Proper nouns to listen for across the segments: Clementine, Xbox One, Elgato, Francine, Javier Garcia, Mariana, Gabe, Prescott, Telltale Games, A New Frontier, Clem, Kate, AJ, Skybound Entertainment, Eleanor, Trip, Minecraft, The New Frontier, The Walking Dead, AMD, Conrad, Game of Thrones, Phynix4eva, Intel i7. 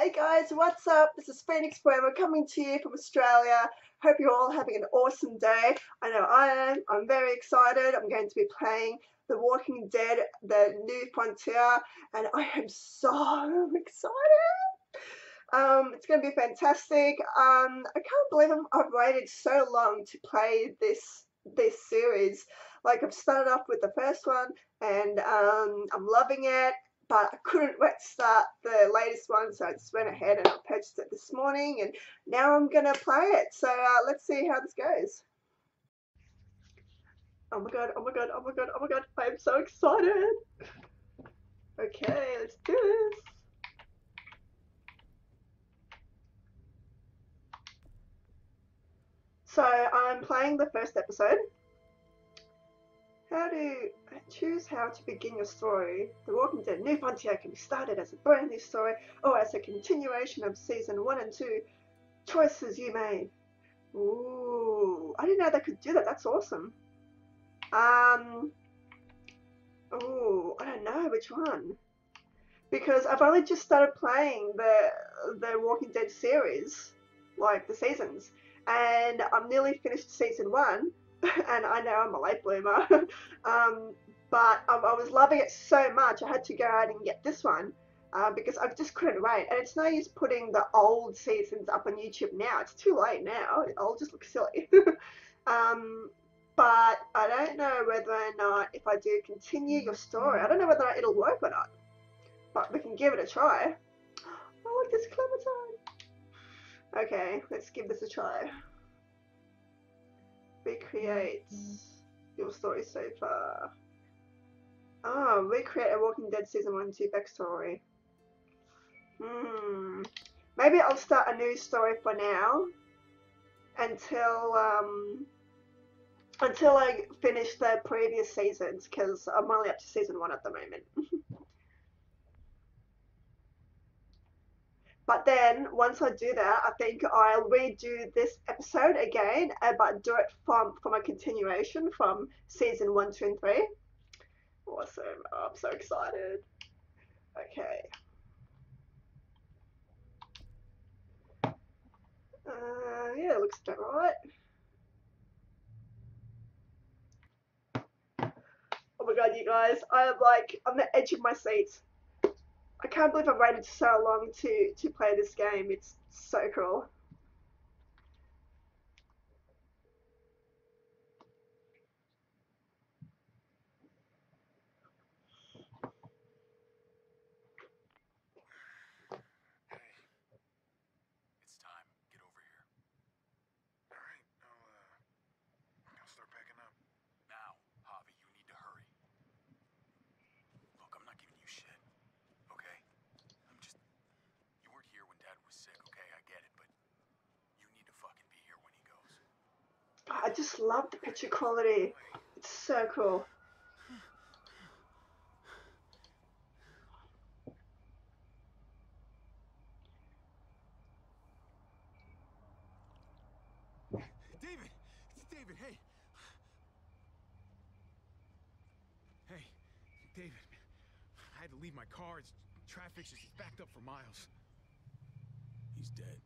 Hey guys, what's up? This is Phynix4eva coming to you from Australia. Hope you're all having an awesome day. I know I am. I'm very excited. I'm going to be playing The Walking Dead, The New Frontier, and I am so excited. It's going to be fantastic. I can't believe I've waited so long to play this series. Like, I've started off with the first one and I'm loving it. But I couldn't wait to start the latest one, so I just went ahead and I purchased it this morning, and now I'm going to play it. So let's see how this goes. Oh my god, oh my god, oh my god, oh my god, I'm so excited. Okay, let's do this. So I'm playing the first episode. How to choose how to begin your story. The Walking Dead New Frontier can be started as a brand new story or as a continuation of season 1 and 2. Choices you made. Ooh, I didn't know they could do that. That's awesome. Ooh, I don't know which one. Because I've only just started playing the Walking Dead series, like the seasons, and I'm nearly finished season 1. And I know I'm a late bloomer, but I was loving it so much I had to go out and get this one because I just couldn't wait. And it's no use putting the old seasons up on YouTube now. It's too late now. I'll just look silly. But I don't know whether or not if I do continue your story. I don't know whether it'll work or not, but we can give it a try. Oh, look, there's Clementine. Okay, let's give this a try. Recreate your story so far. Oh, recreate a Walking Dead season 1 and 2 backstory. Maybe I'll start a new story for now until I finish the previous seasons, because I'm only up to season 1 at the moment. But then, once I do that, I think I'll redo this episode again, but do it from a continuation from season 1, 2, and 3. Awesome. Oh, I'm so excited. Okay. Yeah, it looks about right. Oh my god, you guys, I am like, on the edge of my seat. I can't believe I've waited so long to play this game. It's so cool. Hey, it's time. Get over here. All right, I'll start packing up. Now, Javi, you need to hurry. Look, I'm not giving you shit. I just love the picture quality. It's so cool. David! It's David, hey! Hey, David. I had to leave my car. It's traffic's just backed up for miles. He's dead.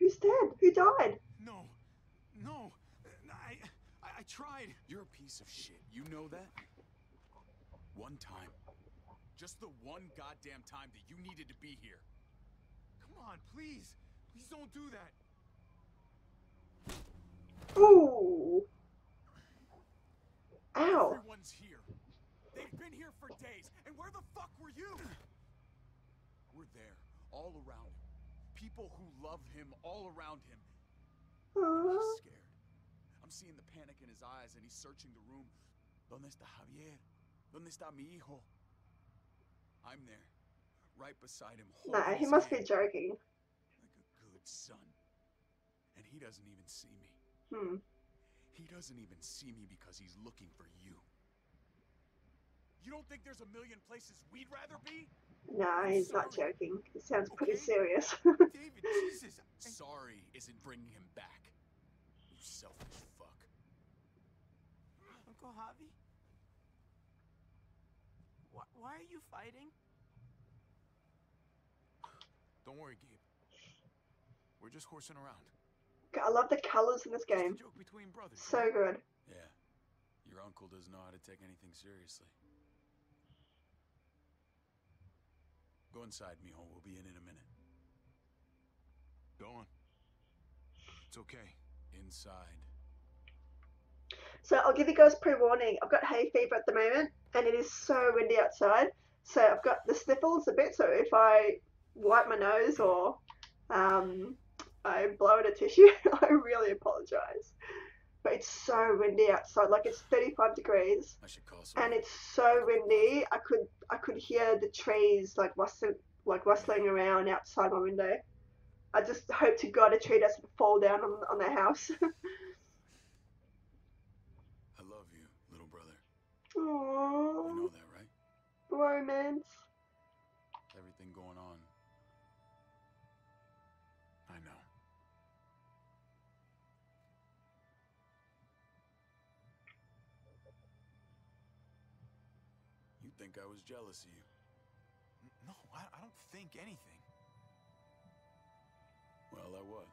Who's dead? Who died? No. No. I tried. You're a piece of shit. You know that? One time. Just the one goddamn time that you needed to be here. Come on, please. Please don't do that. Ooh. Ow. Everyone's here. They've been here for days. And where the fuck were you? We're there. All around him. People who love him all around him. He's scared. I'm seeing the panic in his eyes, and he's searching the room. ¿Dónde está Javier? ¿Dónde está mi hijo? I'm there, right beside him. Nah, he must be joking. Like a good son. And he doesn't even see me. He doesn't even see me because he's looking for you. You don't think there's a million places we'd rather be? No, he's not joking. It sounds pretty serious. David, Jesus, sorry isn't bringing him back. You selfish fuck. Uncle Javi? Why are you fighting? Don't worry, Gabe. We're just horsing around. I love the colors in this game. It's a joke between brothers. So good. Yeah. Your uncle doesn't know how to take anything seriously. Go inside, mijo. We'll be in a minute. Go on. It's okay. Inside. So I'll give you guys pre-warning. I've got hay fever at the moment, and it is so windy outside. So I've got the sniffles a bit, so if I wipe my nose or I blow in a tissue, I really apologise. But it's so windy outside, like it's 35 degrees, and it's so windy. I could hear the trees like rustling around outside my window. I just hope to God a tree doesn't fall down on their house. I love you, little brother. Aww. You know that, right? Romance. Everything going on. I know. You think I was jealous of you? No, I don't think anything. Well, I was.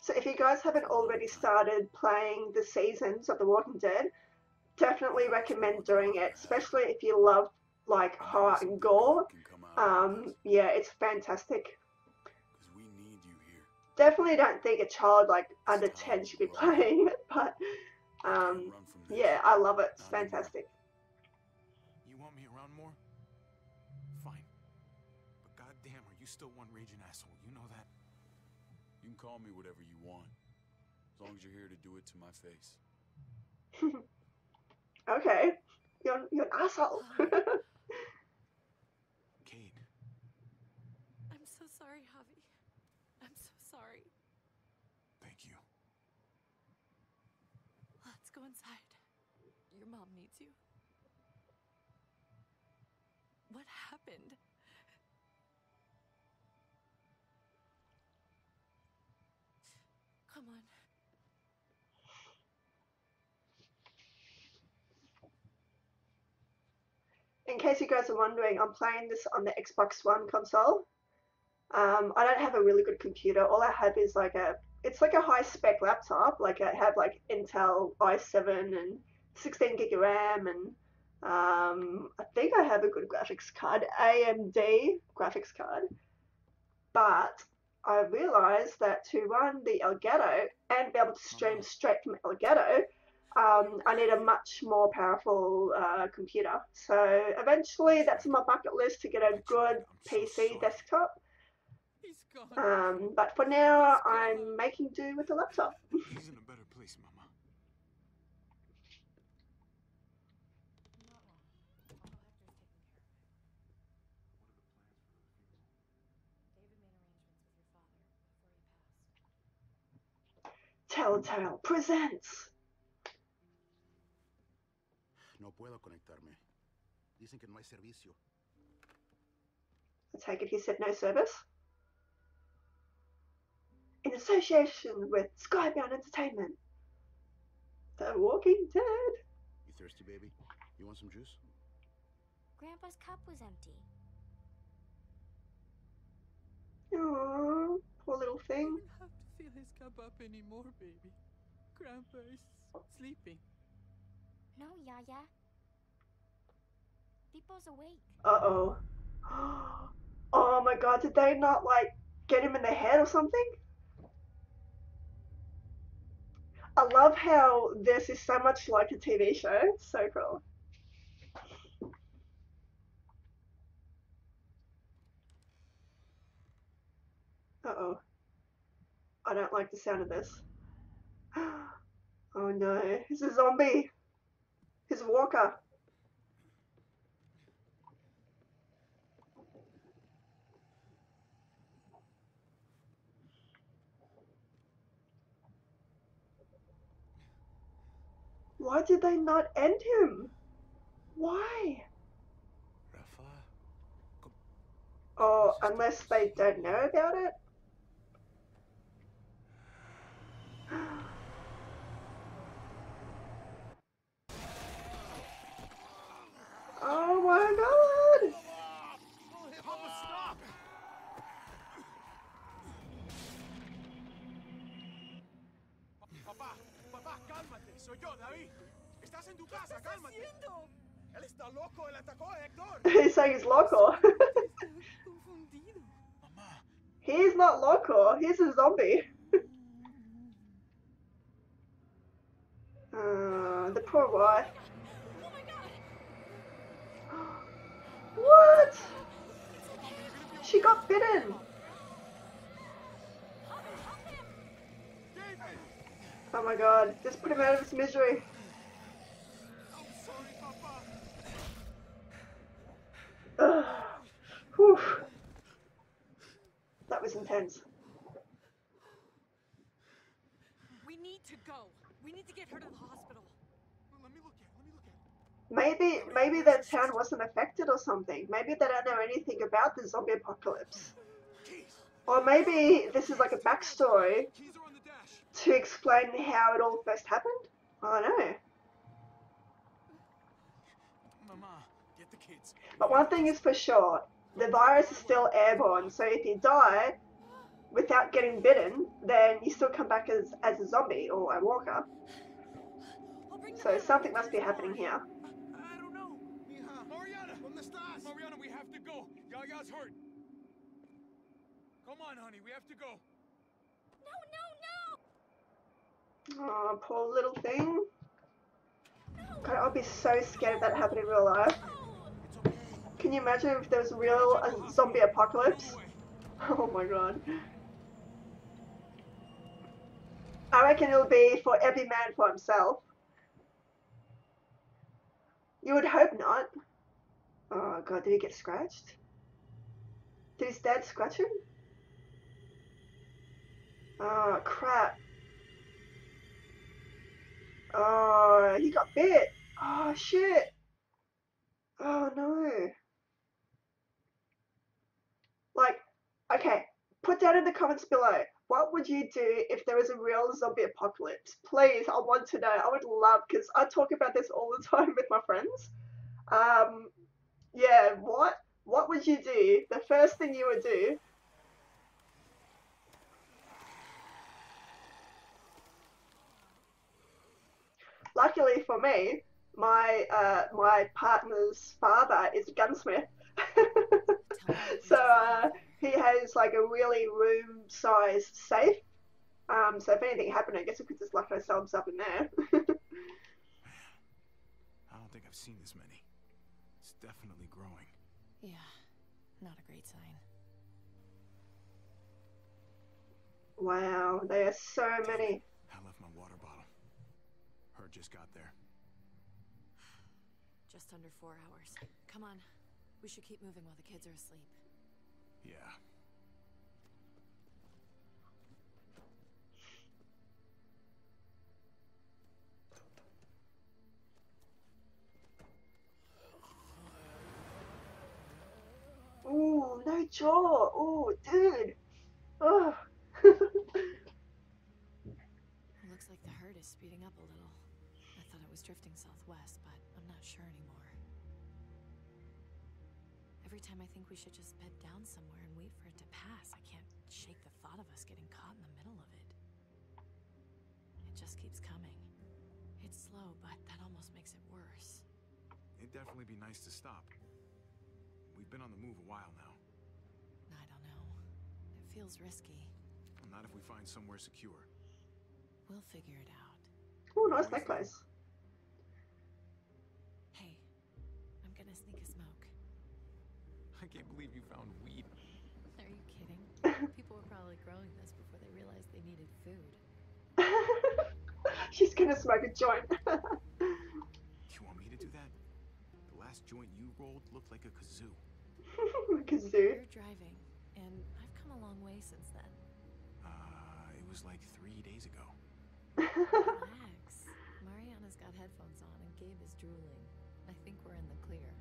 So if you guys haven't already started playing the seasons of The Walking Dead, definitely recommend doing it, especially if you love like horror and gore. Yeah, it's fantastic. We need you here. Definitely don't think a child like under 10 should be playing it, but yeah, I love it. It's fantastic. You want me around more? Fine. But goddamn, are you still one raging asshole? You know that. You can call me whatever you want, as long as you're here to do it to my face. Okay. You're an asshole. Kate. I'm so sorry, Javi. I'm so sorry. Thank you. Let's go inside. Your mom needs you. What happened? Come on. In case you guys are wondering, I'm playing this on the Xbox One console. I don't have a really good computer. All I have is like a high-spec laptop. Like I have like Intel i7 and 16 gig of RAM, and I think I have a good graphics card, AMD graphics card. But I realized that to run the Elgato and be able to stream straight from Elgato, I need a much more powerful computer. So eventually that's in my bucket list to get a good PC desktop. But for now, I'm making do with the laptop. He's in a better place, Mama. Telltale presents. No puedo conectarme. Dicen que no hay servicio. I take it he said no service. In association with Skybound Entertainment. The Walking Dead. You thirsty, baby? You want some juice? Grandpa's cup was empty. Aww, poor little thing. Feel his cup up anymore, baby. Grandpa is sleeping. No, Yaya. People's awake. Uh-oh. Oh my God, did they not, like, get him in the head or something? I love how this is so much like a TV show. It's so cool. Uh-oh. I don't like the sound of this. Oh no, he's a zombie. He's a walker. Why did they not end him? Why? Oh, unless they don't know about it. Oh my God! Help us stop! Soy yo, David. Estás en tu casa, cálmate. ¿Qué estás haciendo? Él está loco, él atacó a Héctor. He's saying he's loco. He's not loco, he's a zombie. The poor wife. Oh my God. What? She got bitten. Oh my God, just put him out of his misery. I'm sorry, Papa. Whew. That was intense. We need to go. We need to get her to the hospital. Maybe that town wasn't affected or something. Maybe they don't know anything about the zombie apocalypse. Or maybe this is like a backstory to explain how it all first happened. I don't know. Mama, get the kids. But one thing is for sure, the virus is still airborne, so if you die without getting bitten, then you still come back as a zombie or a walker. So something must be happening here. I don't know. Mariana, Mariana, we have to go. Yaya's hurt. Come on, honey, we have to go. No, no, no. Oh, poor little thing. God, I'll be so scared if that happened in real life. Can you imagine if there was a real zombie apocalypse? Oh my God. I reckon it'll be for every man for himself. You would hope not. Oh God, did he get scratched? Did his dad scratch him? Oh crap. Oh, he got bit. Oh shit. Oh no. Like, okay, put down in the comments below, what would you do if there was a real zombie apocalypse? Please, I want to know. I would love, because I talk about this all the time with my friends. Yeah, what would you do? The first thing you would do. Luckily for me, my my partner's father is a gunsmith. So he has like a really room-sized safe. So if anything happened, I guess we could just lock ourselves up in there. I don't think I've seen this many. It's definitely growing. Yeah, not a great sign. Wow, there are so many. I left my water bottle. Her just got there. Just under 4 hours. Come on. We should keep moving while the kids are asleep. Yeah. Ooh, no jaw. Ooh, dude. Oh. Looks like the herd is speeding up a little. I thought it was drifting southwest, but I'm not sure anymore. Every time I think we should just bed down somewhere and wait for it to pass, I can't shake the thought of us getting caught in the middle of it. It just keeps coming. It's slow, but that almost makes it worse. It'd definitely be nice to stop. We've been on the move a while now. I don't know. It feels risky. Well, not if we find somewhere secure. We'll figure it out. Oh, nice necklace. Hey, I'm gonna sneak a smoke. I can't believe you found weed. Are you kidding? People were probably growing this before they realized they needed food. She's gonna smoke a joint. You want me to do that? The last joint you rolled looked like a kazoo. A kazoo? You're driving, and I've come a long way since then. It was like 3 days ago. Relax. Mariana's got headphones on, and Gabe is drooling. I think we're in the clear.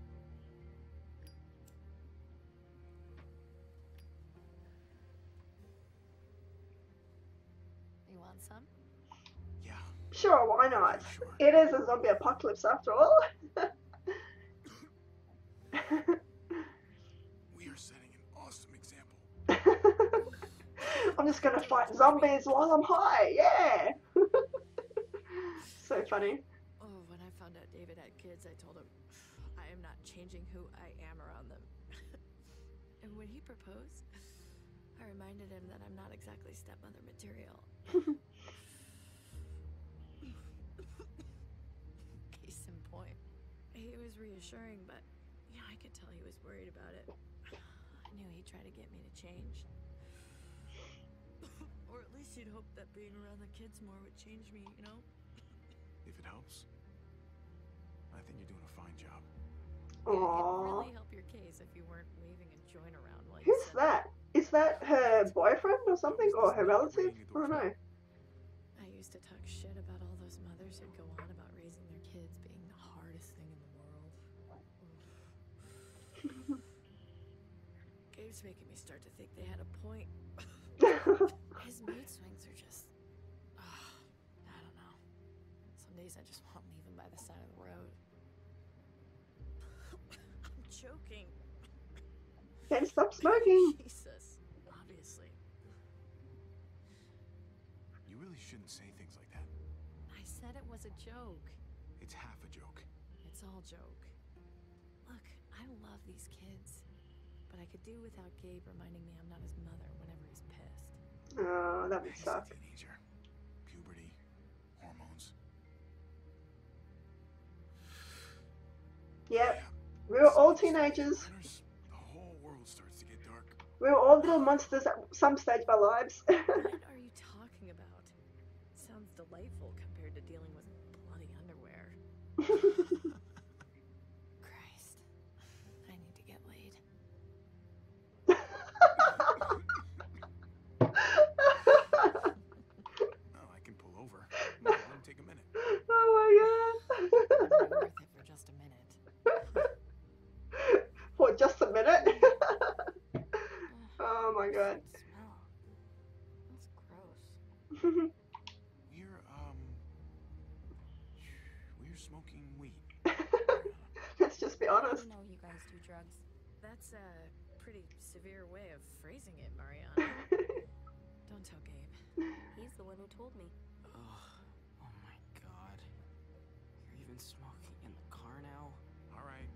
Some? Yeah. Sure, why not? Sure. It is a zombie apocalypse after all. We are setting an awesome example. I'm just gonna fight zombies while I'm high, yeah. so funny. Oh, when I found out David had kids, I told him, I am not changing who I am around them. And when he proposed, I reminded him that I'm not exactly stepmother material. Case in point. He was reassuring, but yeah, I could tell he was worried about it. I knew he'd try to get me to change. Or at least he'd hope that being around the kids more would change me, you know? If it helps, I think you're doing a fine job. Aww. It'd really help your case if you weren't waving a joint around like who's that? Is that her boyfriend or something? Or her relative? I don't know. I used to talk shit about all those mothers who'd go on about raising their kids being the hardest thing in the world. Gabe's making me start to think they had a point. His mood swings are just... Oh, I don't know. Some days I just want to leave him by the side of the road. I'm joking. Can't stop smoking. Jesus, obviously. You really shouldn't say things like that. I said it was a joke. It's half a joke. It's all joke. Look, I love these kids, but I could do without Gabe reminding me I'm not his mother whenever he's pissed. Oh, that would suck. He's a teenager. Puberty, hormones. Yep, we were all teenagers. The whole world starts to get dark. We were all little monsters at some stage of our lives. What are you talking about? Sounds delightful compared to dealing with bloody underwear. Christ, I need to get laid. Oh, I can pull over. No, it won't take a minute. Oh my God! It's worth it for just a minute. For just a minute. Oh my God. That's gross. We're smoking weed. Let's just be honest. I know you guys do drugs. That's a pretty severe way of phrasing it, Mariana. Don't tell Gabe. He's the one who told me. Oh my God. You're even smoking in the car now? All right.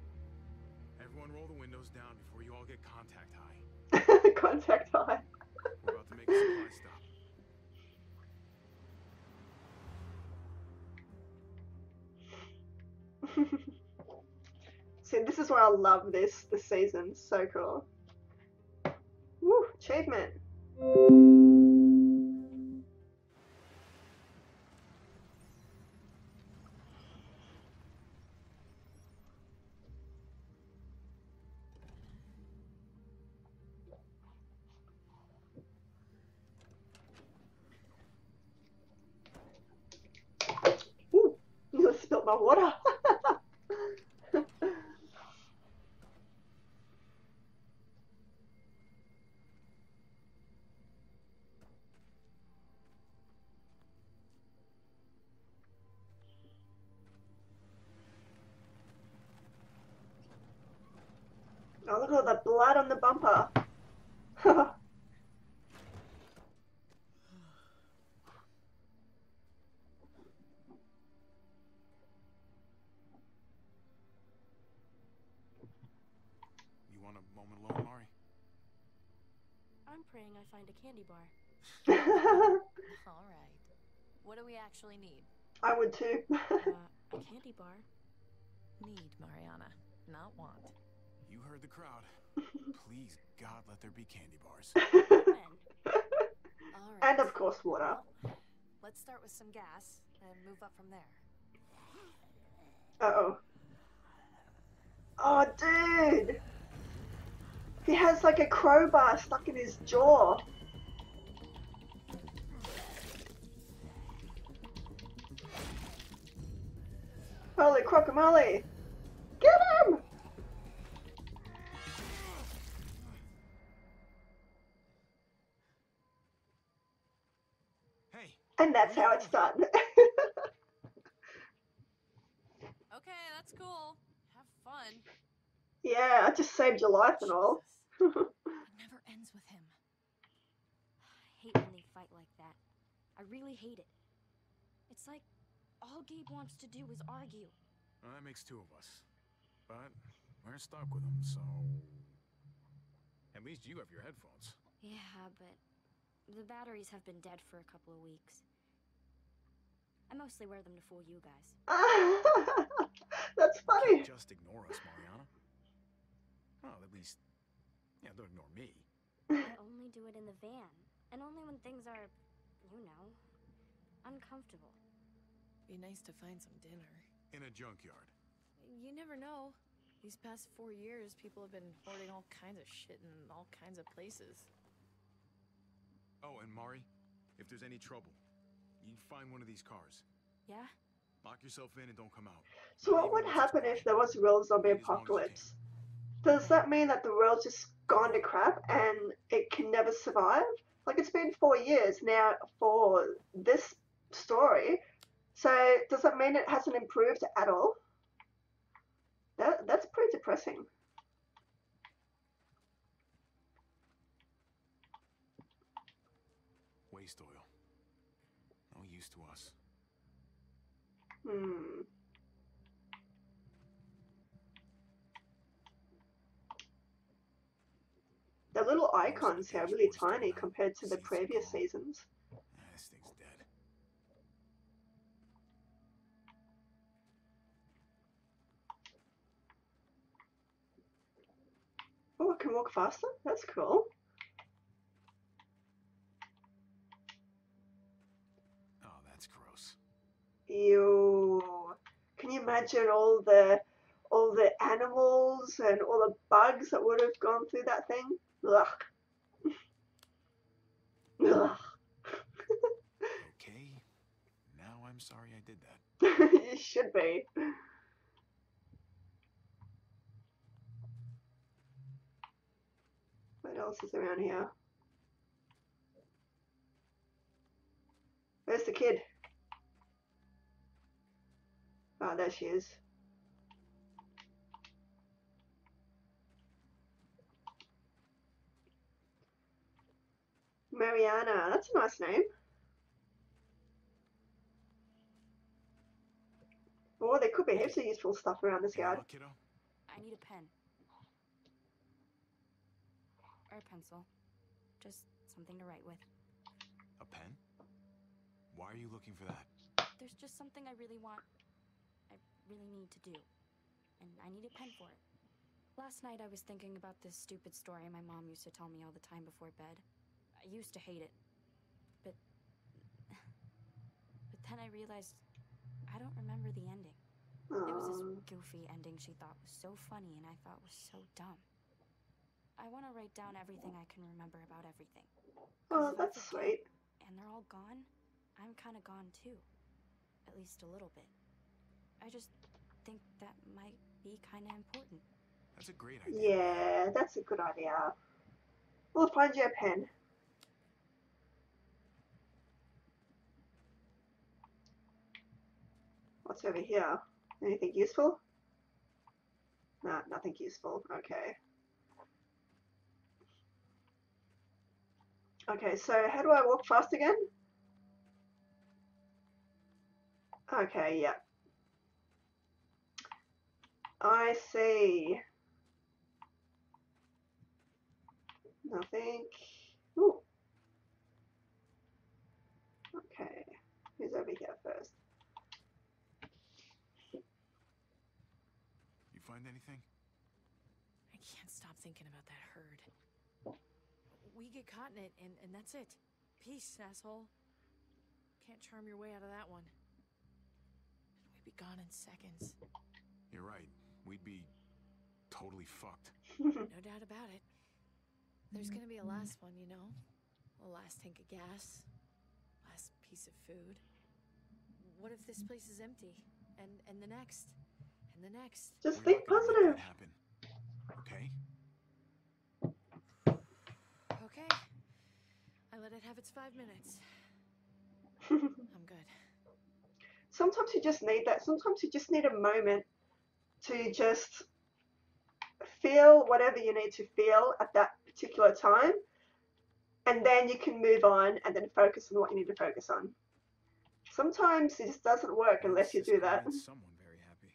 Everyone roll the windows down before you all get contact high. Contact high. We're about to make a supply stop. See, this is why I love this season. So cool. Woo, achievement. My water. Oh, look at all the blood on the bumper. I find a candy bar. All right. What do we actually need? I would too. A candy bar. Need, Mariana, not want. You heard the crowd. Please, God, let there be candy bars. All right. And of course, water. Let's start with some gas and move up from there. Uh-oh. Oh, dude! He has like a crowbar stuck in his jaw. Holy guacamole! Get him! Hey. And that's how it's done. Okay, that's cool. Have fun. Yeah, I just saved your life and all. It never ends with him. I hate when they fight like that. I really hate it. It's like All Gabe wants to do is argue. Well, that makes two of us. But we're stuck with him, so... At least you have your headphones. Yeah, but the batteries have been dead for a couple of weeks. I mostly wear them to fool you guys. That's funny. You can't just ignore us, Mariana. Well, at least, yeah, don't ignore me. I only do it in the van, and only when things are, you know, uncomfortable. Be nice to find some dinner. In a junkyard. You never know. These past 4 years, people have been hoarding all kinds of shit in all kinds of places. Oh, and Mari, if there's any trouble, you find one of these cars. Yeah? Lock yourself in and don't come out. So what would happen if there was a real zombie apocalypse? Does that mean that the world's just gone to crap and it can never survive? Like, it's been 4 years now for this story, so does that mean it hasn't improved at all? That's pretty depressing. Waste oil. No use to us. Hmm. The little icons here are really tiny compared to the previous seasons. This thing's dead. Oh, I can walk faster? That's cool. Oh, that's gross. Ew. Can you imagine all the animals and all the bugs that would have gone through that thing? Ugh. Ugh. Okay. Now I'm sorry I did that. You should be. What else is around here? Where's the kid? Oh, there she is. Mariana, that's a nice name. Oh, there could be heaps of useful stuff around this yard. I need a pen. Or a pencil. Just something to write with. A pen? Why are you looking for that? There's just something I really want. I really need to do. And I need a pen for it. Last night I was thinking about this stupid story my mom used to tell me all the time before bed. I used to hate it, but then I realized I don't remember the ending. Aww. It was this goofy ending she thought was so funny and I thought was so dumb. I want to write down everything I can remember about everything. Oh, that's sweet. And they're all gone? I'm kind of gone too. At least a little bit. I just think that might be kind of important. That's a great idea. Yeah, that's a good idea. We'll find you a pen. What's over here? Anything useful? Nah, nothing useful. Okay. Okay, so how do I walk fast again? Okay, yeah. I see. Nothing. Ooh. Okay. Who's over here first? You find anything? I can't stop thinking about that herd. We get caught in it, and that's it. Peace, asshole. Can't charm your way out of that one. And we'd be gone in seconds. You're right. We'd be totally fucked. No doubt about it. There's gonna be a last one, you know? A last tank of gas. Last piece of food. What if this place is empty? And the next. And the next. Just think positive. Okay? Okay. I let it have its 5 minutes. I'm good. Sometimes you just need that. Sometimes you just need a moment to just feel whatever you need to feel at that particular time, and then you can move on and then focus on what you need to focus on. Sometimes it just doesn't work unless you do that. Someone very happy.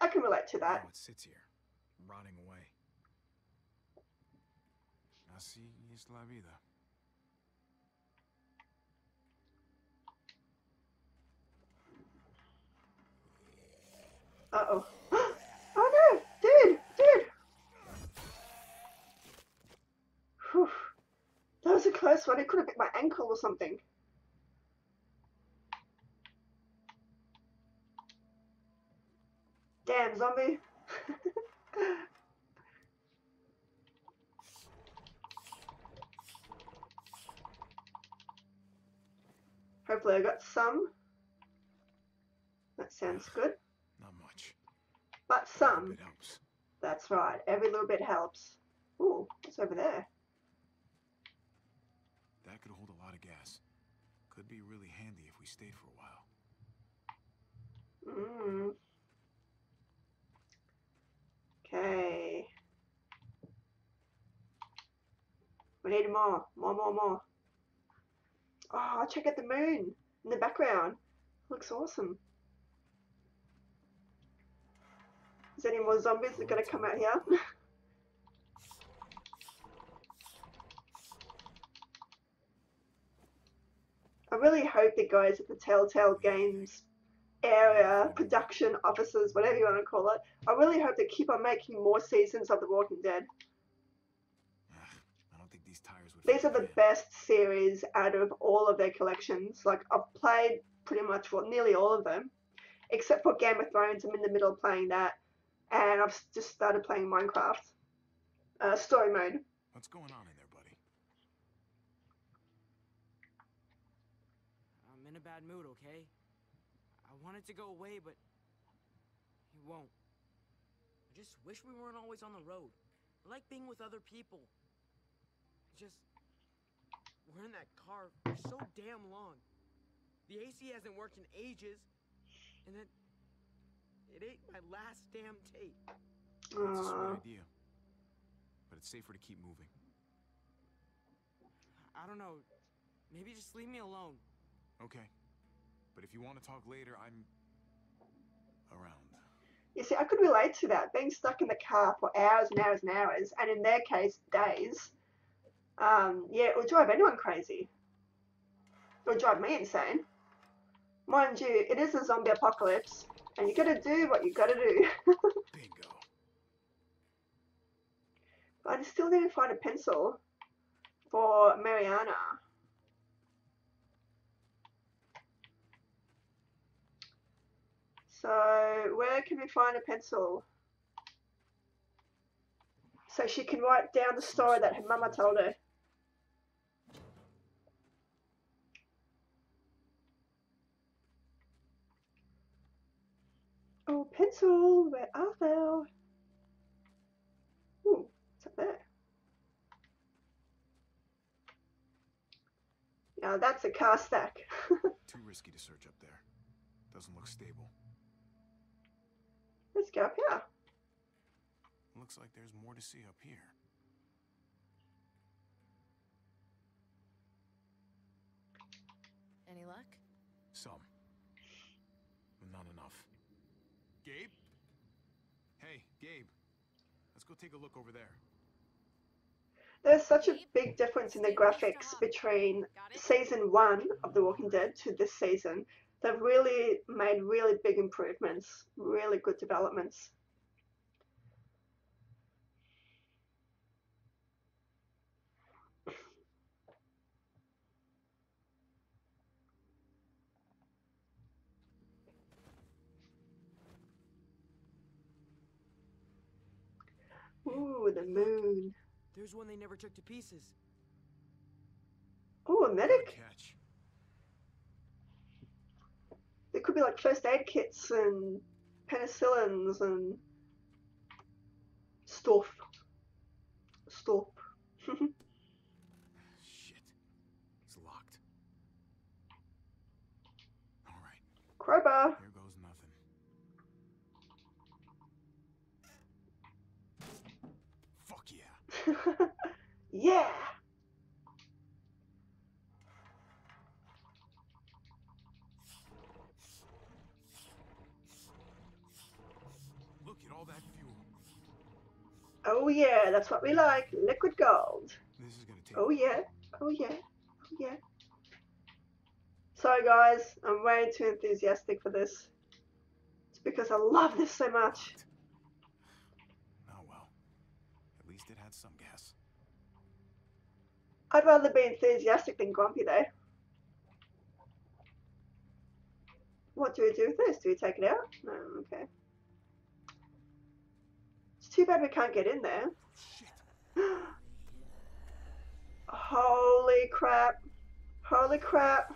I can relate to that. Now it sits here, rotting away. Así es la vida. Uh-oh. Oh no! Dude! Dude! Whew. That was a close one. It could have bit my ankle or something. Damn, zombie. Hopefully I got some. That sounds good. Not much. But some. It helps. That's right. Every little bit helps. Ooh, what's over there? That could hold a lot of gas. Could be really handy if we stayed for a while. Mm. Okay. We need more. More. Oh, check out the moon in the background. Looks awesome. Is there any more zombies that are going to come out here? I really hope the guys at the Telltale Games area, production officers, whatever you want to call it, I really hope they keep on making more seasons of The Walking Dead. I don't think these tires would these are the best series out of all of their collections. Like, I've played pretty much, well, nearly all of them. Except for Game of Thrones, I'm in the middle of playing that. And I've just started playing Minecraft. Story mode. What's going on in there, buddy? I'm in a bad mood, okay? I wanted to go away, but he won't. I just wish we weren't always on the road. I like being with other people. Just, we're in that car for so damn long. The AC hasn't worked in ages, and then it ate my last damn tape. That's a smart idea, but it's safer to keep moving. I don't know. Maybe just leave me alone. Okay. But if you want to talk later, I'm around. You see, I could relate to that. Being stuck in the car for hours and hours and hours, and in their case, days. Yeah, it would drive anyone crazy. It would drive me insane. Mind you, it is a zombie apocalypse, and you gotta do what you gotta do. Bingo. But I still need to find a pencil for Mariana. So, where can we find a pencil? So she can write down the story that her mama told her. Oh, pencil, where are thou? Ooh, it's up there. Now that's a car stack. Too risky to search up there. Doesn't look stable. Let's go up here. Looks like there's more to see up here. Any luck? Some. Not enough. Gabe? Hey, Gabe. Let's go take a look over there. There's such a big difference in the graphics between season 1 of The Walking Dead to this season. They've really made really big improvements, really good developments. Ooh, the moon. There's one they never took to pieces. Ooh, a medic. There could be like first aid kits and penicillins and stuff. Shit. It's locked. All right. Crowbar. Here goes nothing. Fuck yeah. Yeah. Oh yeah, that's what we like. Liquid gold. This is gonna take. Oh yeah. Oh yeah. Oh yeah. Sorry guys, I'm way too enthusiastic for this. It's because I love this so much. Oh well. At least it had some gas. I'd rather be enthusiastic than grumpy though. What do we do with this? Do we take it out? No, okay. It's too bad we can't get in there. Shit. Holy crap. Holy crap.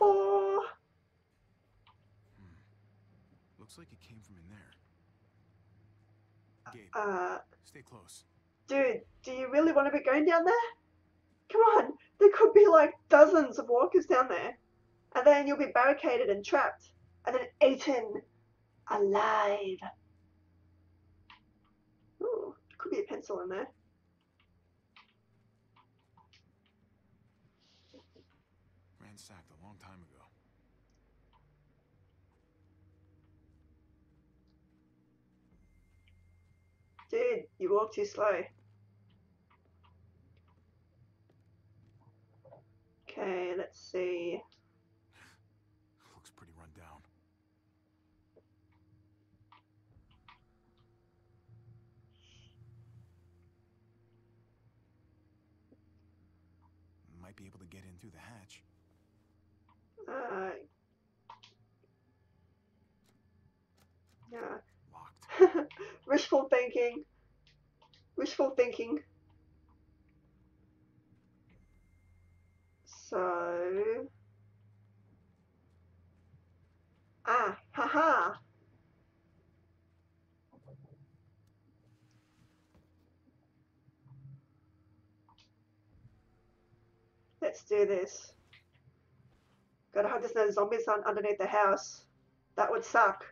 Oh. Looks like it came from in there. Gabe, stay close. Dude, do you really want to be going down there? Come on, there could be like dozens of walkers down there. And then you'll be barricaded and trapped. And then eaten. Alive. Ooh, could be a pencil in there. Ransacked a long time ago. Dude, you walk too slow. Okay, let's see. Looks pretty run down. Might be able to get in through the hatch. Yeah. Locked. Wishful thinking. Wishful thinking. So, haha. Let's do this. Gotta hope there's no zombies underneath the house. That would suck.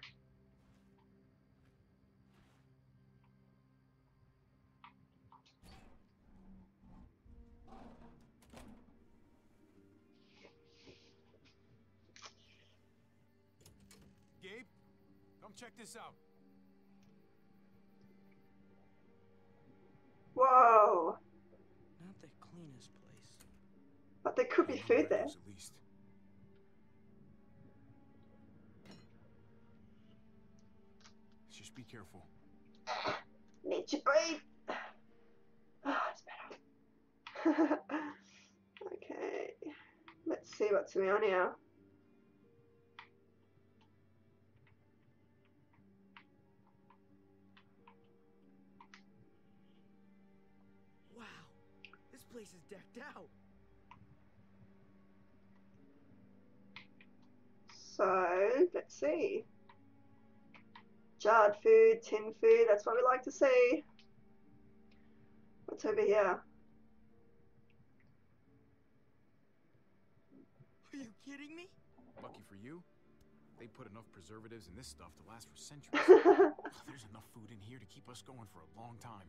Check this out. Whoa. Not the cleanest place. But there could be food there. At least. Just be careful. Need to breathe. Ah, oh, it's better. Okay. Let's see what's going on here. This place is decked out. So, let's see. Jarred food, tin food, that's what we like to see. What's over here? Are you kidding me? Lucky for you, they put enough preservatives in this stuff to last for centuries. There's enough food in here to keep us going for a long time.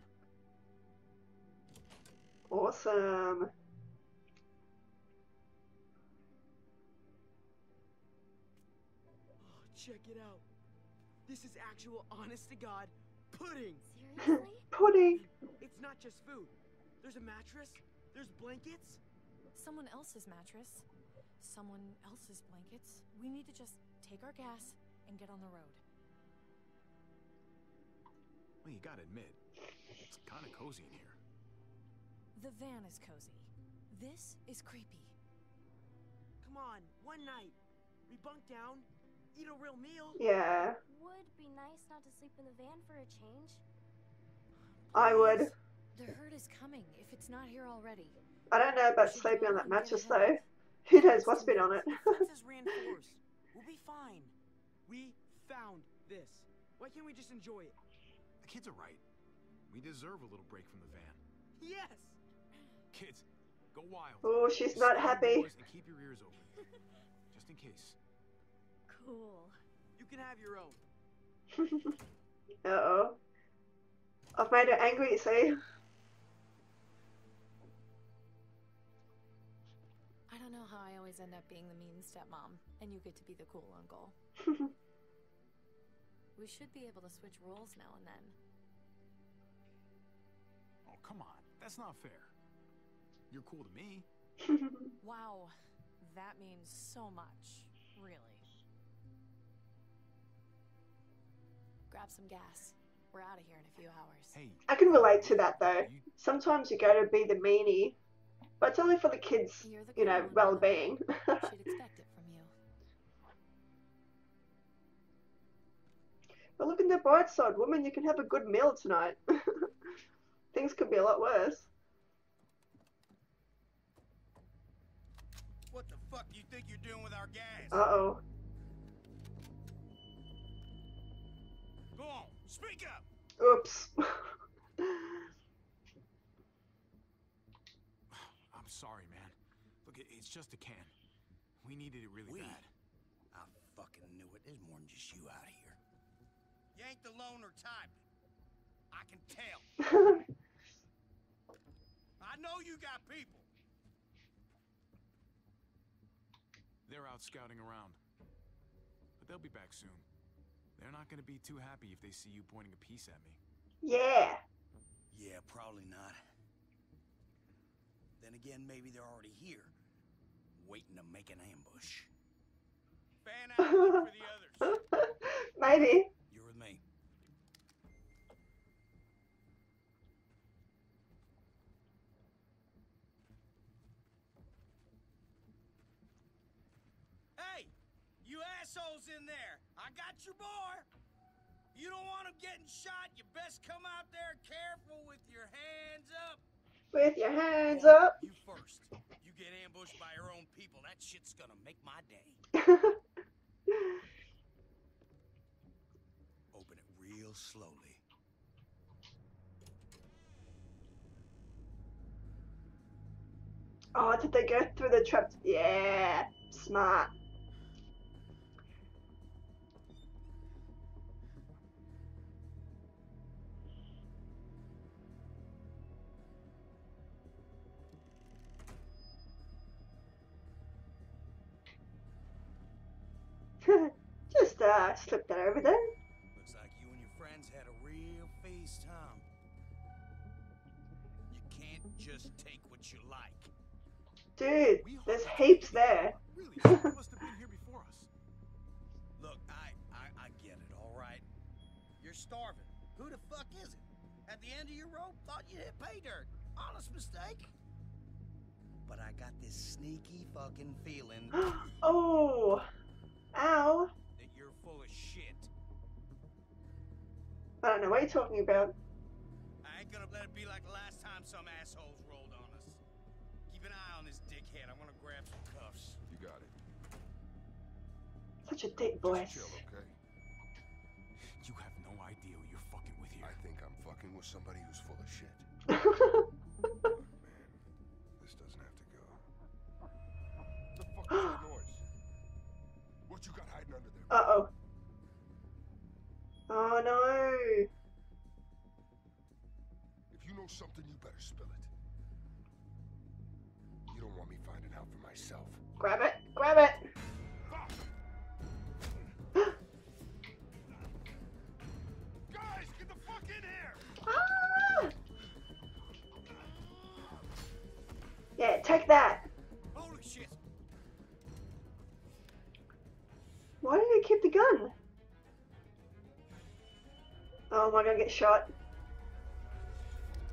Awesome. Oh, check it out. This is actual honest to God pudding. Seriously? Pudding. It's not just food. There's a mattress. There's blankets. Someone else's mattress. Someone else's blankets. We need to just take our gas and get on the road. Well, you gotta admit, it's kind of cozy in here. The van is cozy. This is creepy. Come on, one night. We bunk down, eat a real meal. Yeah. Would be nice not to sleep in the van for a change. I would. The herd is coming if it's not here already. I don't know about sleeping on that mattress though. Who knows what's been on it? Defenses reinforced. We'll be fine. We found this. Why can't we just enjoy it? The kids are right. We deserve a little break from the van. Yes. Kids, go wild. Oh, she's not happy. Keep your ears open, just in case. Cool. You can have your own. Uh-oh. I've made her angry, see? I don't know. how I always end up being the mean stepmom, and you get to be the cool uncle. We should be able to switch roles now and then. Oh, come on. That's not fair. You're cool to me. Wow. That means so much. Really. Grab some gas. We're out of here in a few hours. Hey. I can relate to that, though. Sometimes you go to be the meanie, but it's only for the kids, you know, well-being. Should expect it from you. But look at the bright side, woman. You can have a good meal tonight. Things could be a lot worse. What the fuck do you think you're doing with our gas? Uh-oh. Go on, speak up. Oops. I'm sorry, man. Look, it's just a can. We needed it really bad. I fucking knew it. There's more than just you out here. You ain't the loner type. I can tell. I know you got people. They're out scouting around, but they'll be back soon. They're not going to be too happy if they see you pointing a piece at me. Yeah. Yeah, probably not. Then again, maybe they're already here, waiting to make an ambush. Fan out for the others. Maybe. You're with me. Hey, you assholes in there. I got your boy. You don't want him getting shot. You best come out there careful with your hands up. With your hands up. You first. You get ambushed by your own people. That shit's gonna make my day. Open it real slowly. Oh, did they go through the trap? Yeah, smart. Just slip that over there. Looks like you and your friends had a real feast, huh? You can't just take what you like. Dude, there's heaps there. Really? You must have been here before us. Look, I get it, all right. You're starving. Who the fuck is it? At the end of your rope, thought you hit pay dirt. Honest mistake. But I got this sneaky fucking feeling. Oh. Ow. That you're full of shit. I don't know what you're talking about. I ain't gonna let it be like the last time some assholes rolled on us. Keep an eye on this dickhead. I'm gonna grab some cuffs. You got it. Such a dick voice. Chill, okay? You have no idea who you're fucking with here. I think I'm fucking with somebody who's full of shit. Look, man, this doesn't have to go. The fuck is that noise? What you got hiding under there? Uh-oh. Oh, no. If you know something, you better spill it. You don't want me finding out for myself. Grab it. Grab it. Guys, get the fuck in here. Ah! Yeah, take that. Holy shit. Why did I keep the gun? Oh, am I gonna get shot?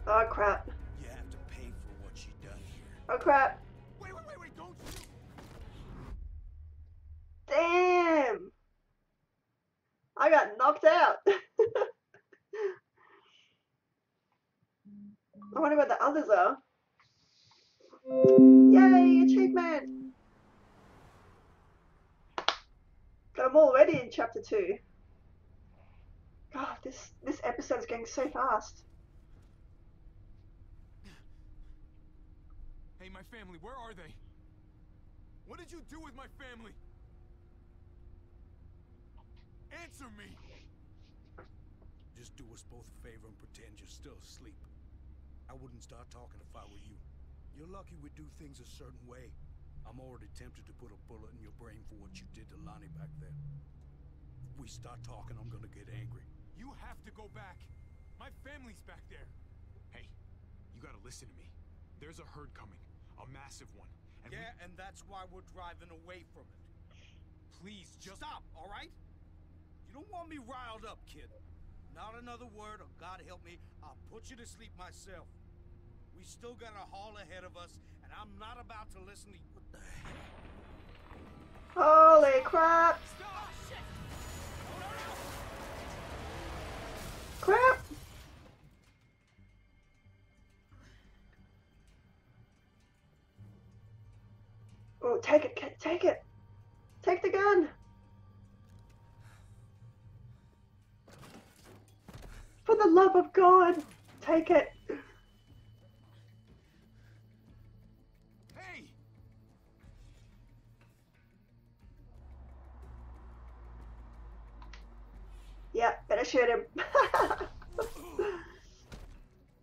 Oh crap! You have to pay for what you done here. Oh crap! Wait, wait, wait, wait! Don't shoot! Damn! I got knocked out. I wonder where the others are. Yay! Achievement! I'm already in chapter 2. God, this episode's going so fast. Hey, my family, where are they? What did you do with my family? Answer me. Just do us both a favor and pretend you're still asleep. I wouldn't start talking if I were you. You're lucky we do things a certain way. I'm already tempted to put a bullet in your brain for what you did to Lonnie back there. If we start talking, I'm gonna get angry. You have to go back. My family's back there. Hey, you gotta listen to me. There's a herd coming, a massive one. And yeah, and that's why we're driving away from it. Please, just stop, all right? You don't want me riled up, kid. Not another word, or God help me, I'll put you to sleep myself. We still got a haul ahead of us, and I'm not about to listen to you. What the heck? Holy crap! Stop! Shit. Crap! Oh, take it, kid, take it! Take the gun! For the love of God, take it! Hey! Yeah, better shoot him.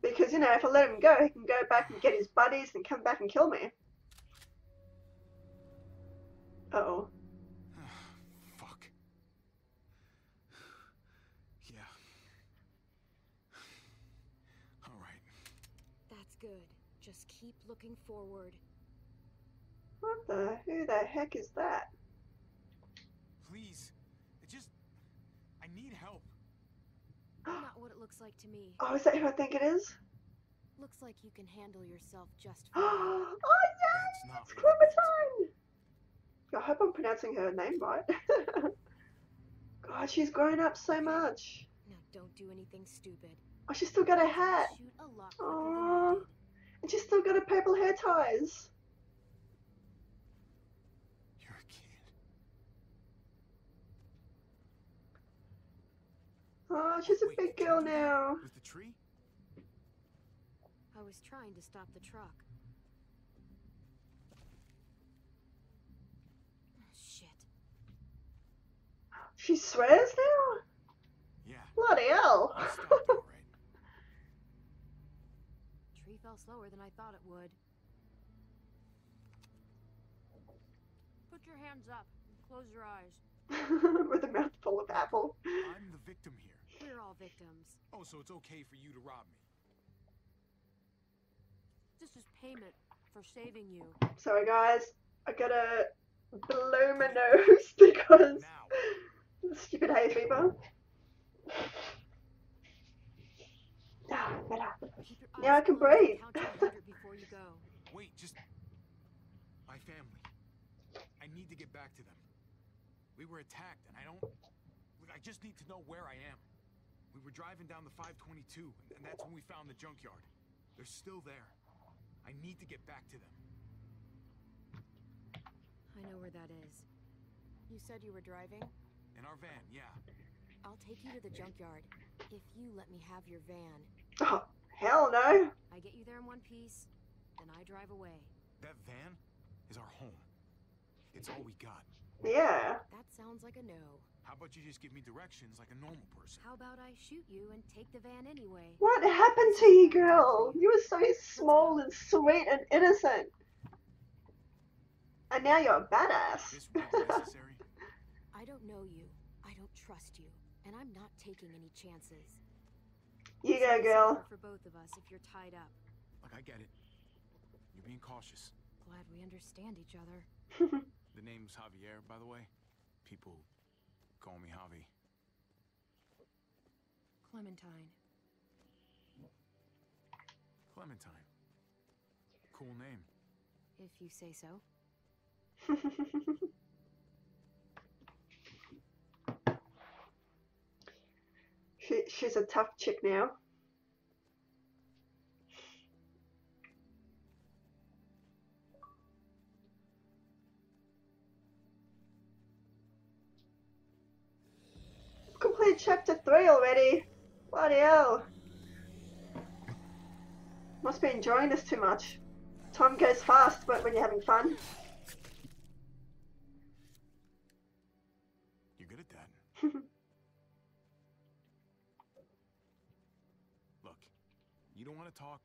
Because, you know, if I let him go, he can go back and get his buddies and come back and kill me. Uh-oh. Fuck. Yeah. All right. That's good. Just keep looking forward. What the? Who the heck is that? Please. I need help. Not what it looks like to me. Oh, is that who I think it is? Looks like you can handle yourself just fine. Oh, yes! It's Clementine! I hope I'm pronouncing her name right. God, she's grown up so much. Now, don't do anything stupid. Oh, she's still got her hat. Oh, and she's still got her purple hair ties. You're a kid. Oh, she's a big girl now. With the tree? I was trying to stop the truck. She swears now? Yeah. Bloody hell. Right. Tree fell slower than I thought it would. Put your hands up and close your eyes. With a mouthful of apple. I'm the victim here. We're all victims. Oh, so it's okay for you to rob me. This is payment for saving you. Sorry guys, I gotta blow my nose because now. Stupid hay fever. Ah, better. Now I can breathe. Wait, just my family. I need to get back to them. We were attacked, and I just need to know where I am. We were driving down the 522, and that's when we found the junkyard. They're still there. I need to get back to them. I know where that is. You said you were driving? In our van, yeah. I'll take you to the junkyard if you let me have your van. Oh, hell no. I get you there in one piece, then I drive away. That van is our home. It's all we got. Yeah. That sounds like a no. How about you just give me directions like a normal person? How about I shoot you and take the van anyway? What happened to you, girl? You were so small and sweet and innocent. And now you're a badass. This wasn't necessary. I don't know you, I don't trust you, and I'm not taking any chances. You go, girl. For both of us if you're tied up. Look, I get it. You're being cautious. Glad we understand each other. The name's Javier, by the way. People call me Javi. Clementine. Clementine. Cool name. If you say so. She's a tough chick now. Complete chapter 3 already. Bloody hell. Must be enjoying this too much. Time goes fast, but when you're having fun. You're good at that. You don't want to talk?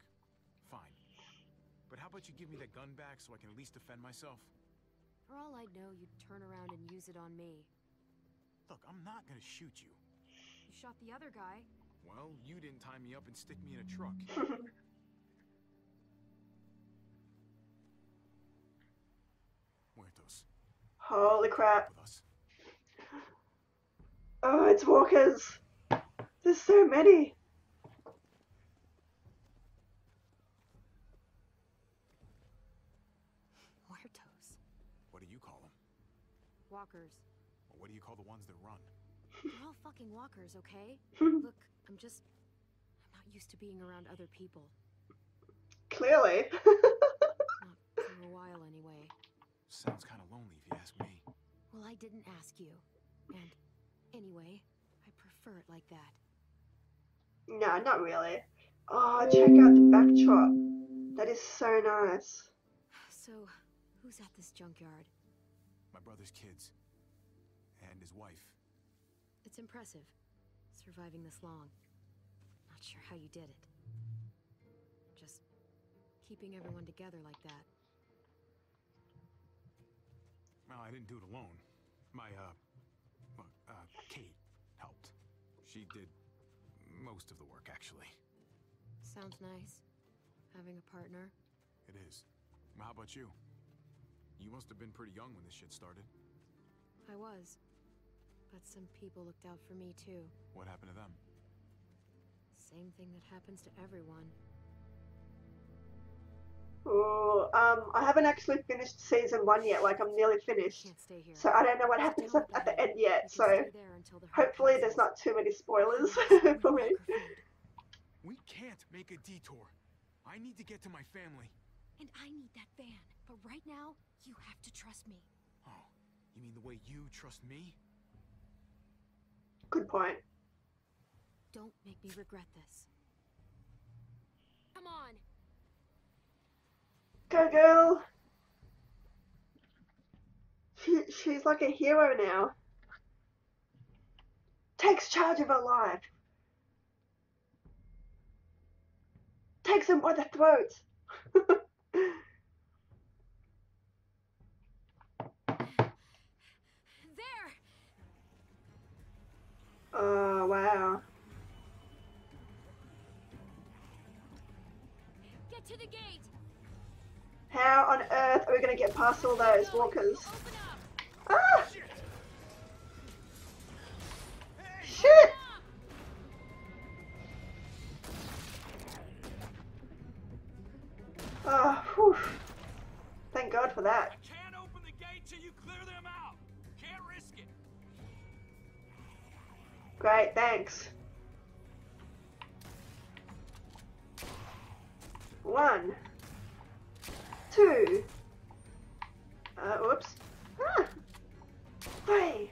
Fine. But how about you give me that gun back so I can at least defend myself? For all I know, you'd turn around and use it on me. Look, I'm not gonna shoot you. You shot the other guy. Well, you didn't tie me up and stick me in a truck. Holy crap. Oh, it's walkers. There's so many. Huertos. What do you call them? Walkers. Well, what do you call the ones that run? They're all fucking walkers, okay? Look, I'm not used to being around other people. Clearly. Not for a while, anyway. Sounds kind of lonely if you ask me. Well, I didn't ask you. And anyway, I prefer it like that. No, not really. Oh, check out the backdrop. That is so nice. So, who's at this junkyard? My brother's kids. And his wife. It's impressive. Surviving this long. Not sure how you did it. Just keeping everyone together like that. Well, I didn't do it alone. My, Kate helped. She did most of the work, actually. Sounds nice, having a partner. It is. How about you? You must have been pretty young when this shit started. I was. But some people looked out for me, too. What happened to them? Same thing that happens to everyone. Oh, I haven't actually finished season 1 yet. Like, I'm nearly finished, so I don't know what happens at the end yet. So hopefully there's not too many spoilers for me. We can't make a detour. I need to get to my family. And I need that van. But right now, you have to trust me. Oh, you mean the way you trust me? Good point. Don't make me regret this. Come on. Go girl! She's like a hero now. Takes charge of her life. Takes him by the throat. There. Oh wow. Get to the gate. How on earth are we going to get past all those walkers? Ah! Shit! Oh, whew. Thank God for that. I can't open the gate till you clear them out. Can't risk it. Great, thanks. 1, 2. Oops. Ah. Hey.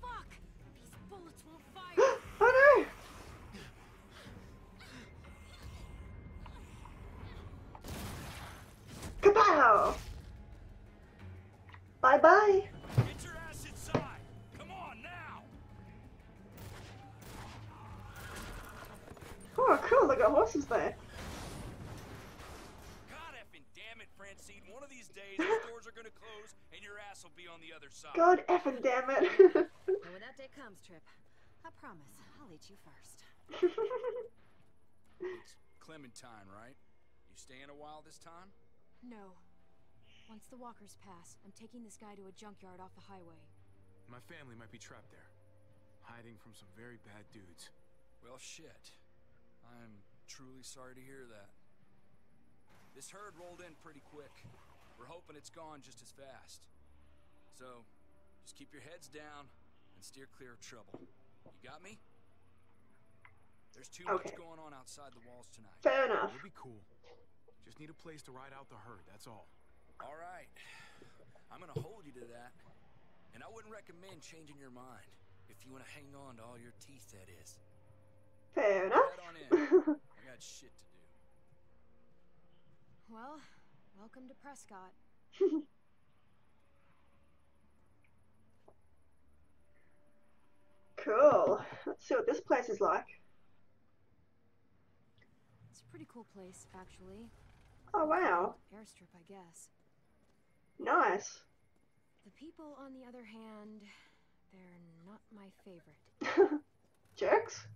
Fuck. These bullets won't fire. Oh no. Kapow. Bye bye. Get your ass inside. Come on now. Oh, cool, they got horses there. God effing damn it, Francine. One of these days, the doors are gonna close and your ass will be on the other side. God effing damn it. And when that day comes, Trip, I promise I'll eat you first. It's Clementine, right? You staying a while this time? No. Once the walkers pass, I'm taking this guy to a junkyard off the highway. My family might be trapped there, hiding from some very bad dudes. Well, shit. I'm truly sorry to hear that. This herd rolled in pretty quick. We're hoping it's gone just as fast. So, just keep your heads down and steer clear of trouble. You got me? There's too much going on outside the walls tonight. Fair enough. It'll be cool. Just need a place to ride out the herd, that's all. All right. I'm gonna hold you to that. And I wouldn't recommend changing your mind. If you want to hang on to all your teeth, that is. Fair enough. I got shit to do. Well, welcome to Prescott. Cool. Let's see what this place is like. It's a pretty cool place, actually. Oh, wow. Airstrip, I guess. Nice. The people, on the other hand, they're not my favorite. Jerks?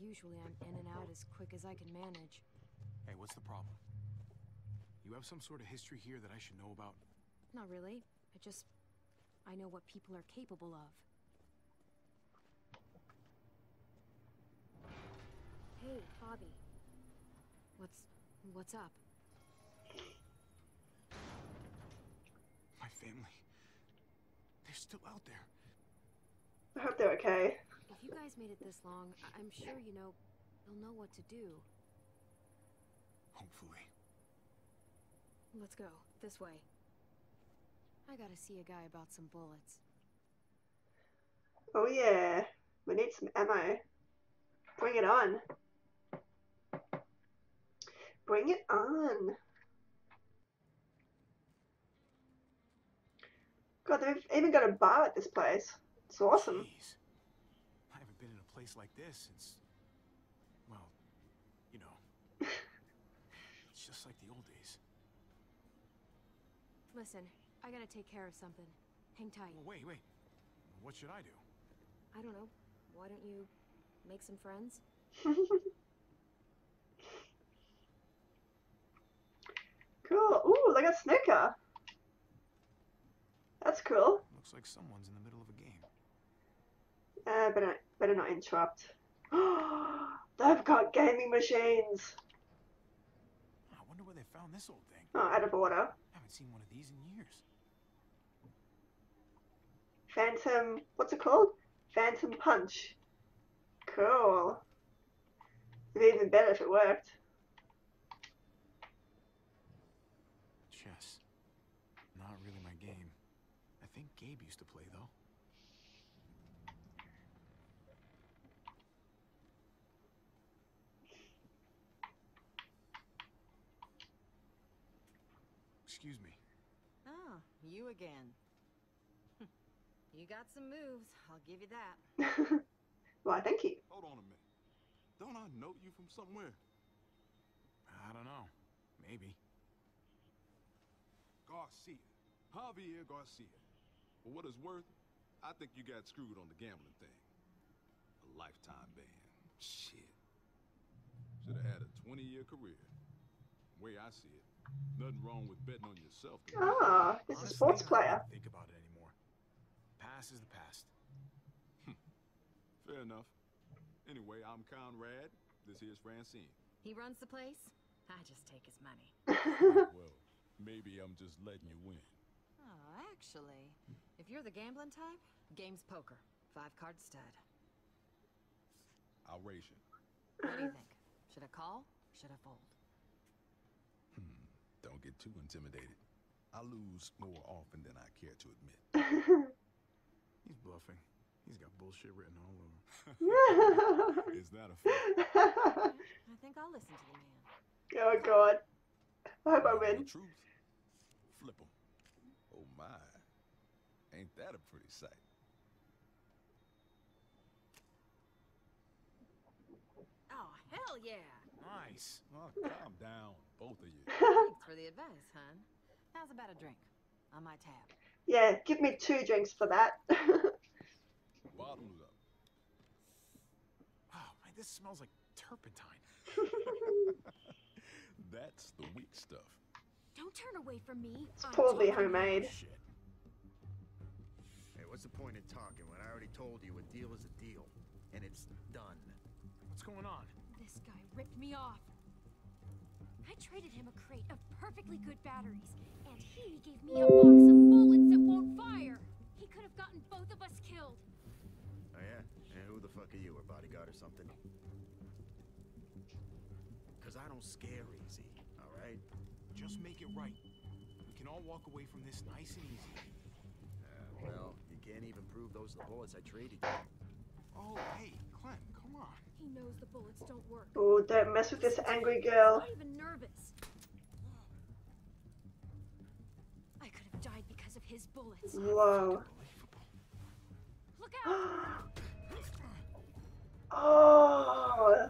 Usually I'm in and out as quick as I can manage. Hey, what's the problem? You have some sort of history here that I should know about? Not really. I know what people are capable of. Hey, Bobby. What's up? My family. They're still out there. I hope they're okay. If you guys made it this long, I'm sure you'll know what to do. Hopefully. Let's go. This way. I gotta see a guy about some bullets. Oh yeah. We need some ammo. Bring it on. Bring it on. God, they've even got a bar at this place. It's awesome. Jeez. I haven't been in a place like this since, well, it's just like the old days. Listen, I gotta take care of something. Hang tight. Well, wait. What should I do? I don't know. Why don't you make some friends? Cool. Ooh, they got Snicker. That's cool. Looks like someone's in the middle of a game. Better not interrupt. They've got gaming machines. I wonder where they found this old thing. Oh, out of order. I haven't seen one of these in years. Phantom. What's it called? Phantom Punch. Cool. It'd be even better if it worked. Chess. Not really my game. I think Gabe used to play, though. Excuse me. Oh, you again. You got some moves, I'll give you that. Why, thank you. Hold on a minute. Don't I know you from somewhere? I don't know. Maybe. Garcia. Javier Garcia. For what it's worth, I think you got screwed on the gambling thing. A lifetime ban. Shit. Should have had a 20-year career. The way I see it. Nothing wrong with betting on yourself. Ah, it's a sports player. I don't think about it anymore. Past is the past. Fair enough. Anyway, I'm Conrad. This here's Francine. He runs the place. I just take his money. Well, maybe I'm just letting you win. Oh, actually, if you're the gambling type, game's poker. 5-card stud. I'll raise you. What do you think? Should I call? Should I fold? Don't get too intimidated. I lose more often than I care to admit. He's bluffing. He's got bullshit written all over him. Is that a fact? I think I'll listen to the man. Oh, God. I hope I win. Truth. Flip him. Oh, my. Ain't that a pretty sight? Oh, hell yeah. Nice. Well, calm down, both of you. Thanks for the advice, hon. How's about a drink? On my tab. Yeah, give me 2 drinks for that. Bottoms up. Oh, man, this smells like turpentine. That's the weak stuff. Don't turn away from me. It's probably homemade. Shit. Hey, what's the point in talking when I already told you a deal is a deal? And it's done. What's going on? This guy ripped me off. I traded him a crate of perfectly good batteries, and he gave me a box of bullets that won't fire. He could have gotten both of us killed. Oh, yeah? And who the fuck are you, a bodyguard or something? Because I don't scare easy, all right? Just make it right. We can all walk away from this nice and easy. Well, you can't even prove those are the bullets I traded you. Oh, hey, Clem, come on. He knows the bullets don't work. Oh, don't mess with this angry girl. I'm even nervous. I could have died because of his bullets. Whoa. Look out. Oh,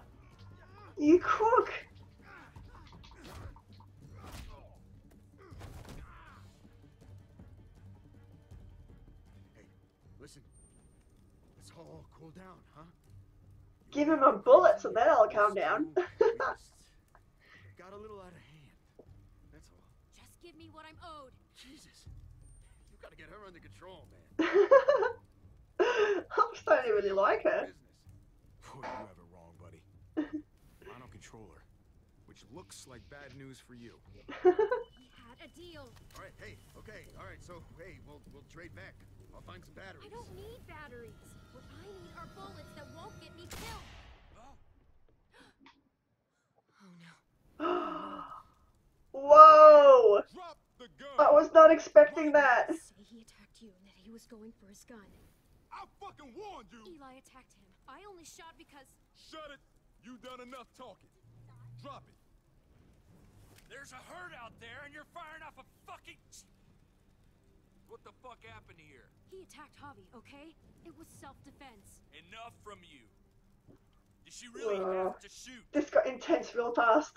you crook. Listen, let's all cool down, huh? Give him a bullet so then I'll calm down. Got a little out of hand. That's all. Just give me what I'm owed. Jesus. You gotta get her under control, man. I'm starting to really like her. Boy, you have it wrong, buddy. I don't control her. Which looks like bad news for you. We had a deal. All right, hey, okay, all right, so, hey, we'll trade back. I'll find some batteries. I don't need batteries. What I need are bullets that won't get me killed. Oh, no. Whoa! Drop the gun. I was not expecting that. Say he attacked you and that he was going for his gun. I fucking warned you! Eli attacked him. I only shot because... Shut it! You've done enough talking. Drop it. There's a herd out there and you're firing off a fucking... What the fuck happened here? He attacked Javi, okay? It was self-defense. Enough from you. Did she really have to shoot? This got intense real fast.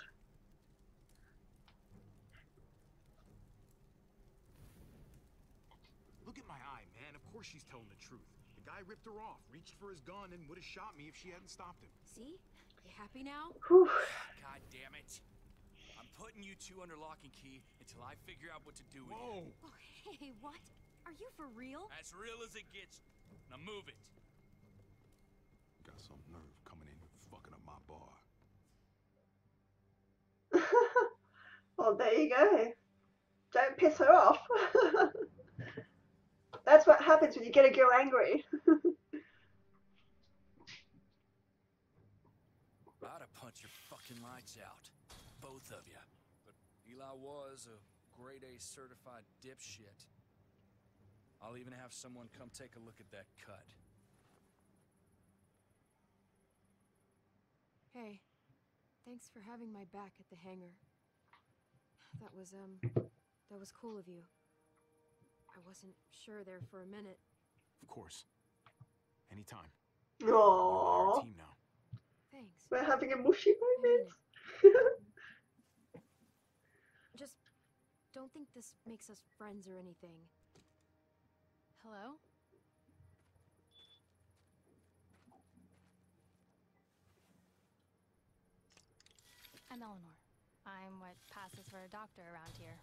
Look at my eye, man. Of course she's telling the truth. The guy ripped her off, reached for his gun, and would have shot me if she hadn't stopped him. See? You happy now? Whew. God damn it. I'm putting you two under lock and key until I figure out what to do with you. Whoa. Oh, hey, what? Are you for real? As real as it gets. Now move it. Got some nerve coming in and fucking up my bar. Well, there you go. Don't piss her off. That's what happens when you get a girl angry. I'd have punched your fucking lights out. Both of you. But Eli was a grade A certified dipshit. I'll even have someone come take a look at that cut. Hey, thanks for having my back at the hangar. That was cool of you. I wasn't sure there for a minute. Of course. Anytime. Aww. Team now. Thanks. We're having a mushy moment. Just don't think this makes us friends or anything. Hello? I'm Eleanor. I'm what passes for a doctor around here.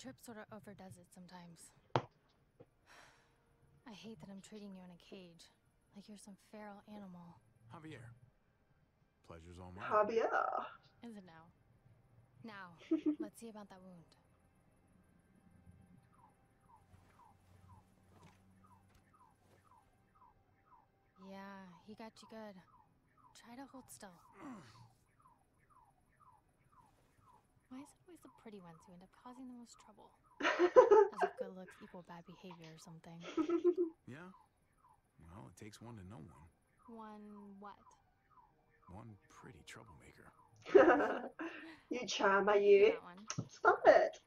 Trip sort of overdoes it sometimes. I hate that I'm treating you in a cage, like you're some feral animal. Javier. Pleasure's all mine. Javier. Is it now? Now, let's see about that wound. Yeah, he got you good. Try to hold still. Why is it always the pretty ones who end up causing the most trouble? As if good looks equal bad behavior or something. Yeah. Well, it takes one to know one. One what? One pretty troublemaker. You charm, are you? Stop it.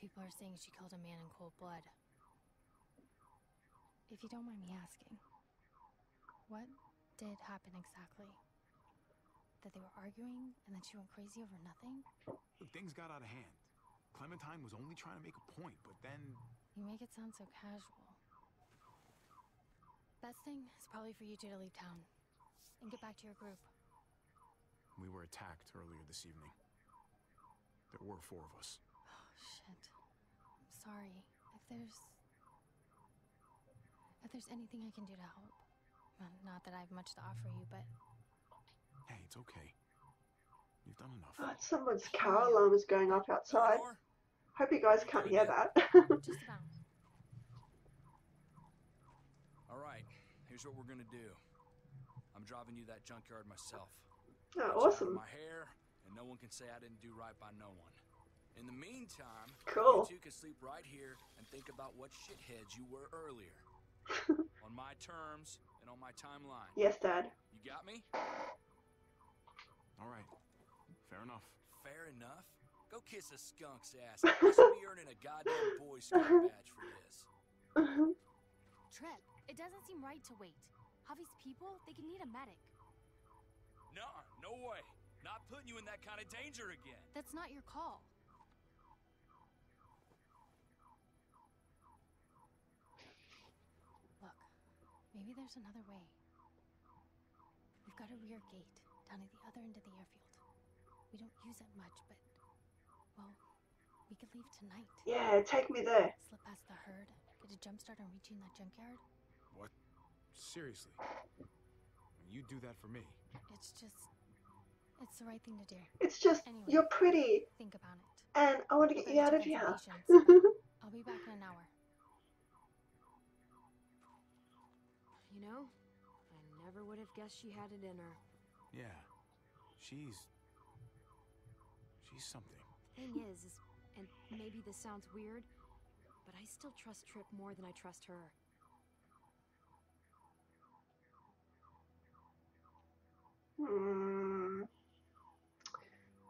People are saying she killed a man in cold blood. If you don't mind me asking, what did happen exactly? That they were arguing and that she went crazy over nothing? Look, things got out of hand. Clementine was only trying to make a point, but then... You make it sound so casual. Best thing is probably for you two to leave town. And get back to your group. We were attacked earlier this evening. There were four of us. Oh, shit. I'm sorry. If there's anything I can do to help. Not that I have much to offer you, but... Hey, it's okay. You've done enough. Oh, someone's car alarm is going off outside. Hope you guys can't hear that. Just about. Alright, here's what we're gonna do. I'm driving you that junkyard myself. Oh, awesome. My hair, and no one can say I didn't do right by no one. In the meantime, cool. You two can sleep right here and think about what shitheads you were earlier. On my terms and on my timeline. Yes, Dad. You got me? All right. Fair enough. Fair enough? Go kiss a skunk's ass. You should be earning a goddamn Boy Scout badge for this. Trip, it doesn't seem right to wait. Javi's people, they can need a medic. Nah, no way. Not putting you in that kind of danger again. That's not your call. Maybe there's another way. We've got a rear gate down at the other end of the airfield. We don't use it much, but, well, we could leave tonight. Yeah, take me there. Slip past the herd, get a jump start on reaching that junkyard. What? Seriously? You do that for me. It's just... it's the right thing to do. It's just, anyway, you're pretty. Think about it. And I want to get you out of here. I'll be back in an hour. You know, I never would have guessed she had it in her. Yeah, she's something. Thing is, and maybe this sounds weird, but I still trust Trip more than I trust her.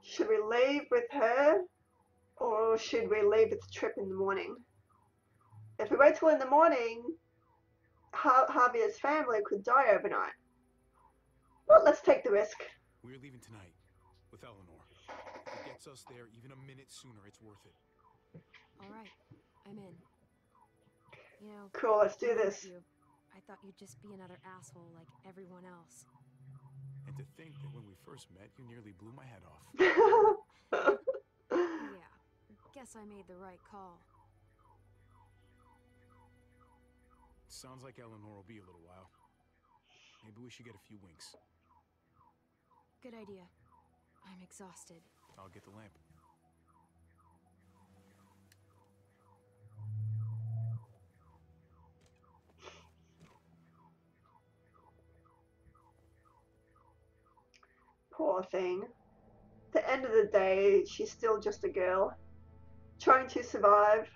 Should we leave with her, or should we leave with Trip in the morning? If we wait till in the morning, Javier's family could die overnight. Well, let's take the risk. We're leaving tonight with Eleanor. If it gets us there even a minute sooner, it's worth it. All right, I'm in. You know, cool, let's do this. I thought you'd just be another asshole like everyone else. And to think that when we first met, you nearly blew my head off. Yeah, guess I made the right call. Sounds like Eleanor will be a little while. Maybe we should get a few winks. Good idea. I'm exhausted. I'll get the lamp. Poor thing. At the end of the day, she's still just a girl, trying to survive.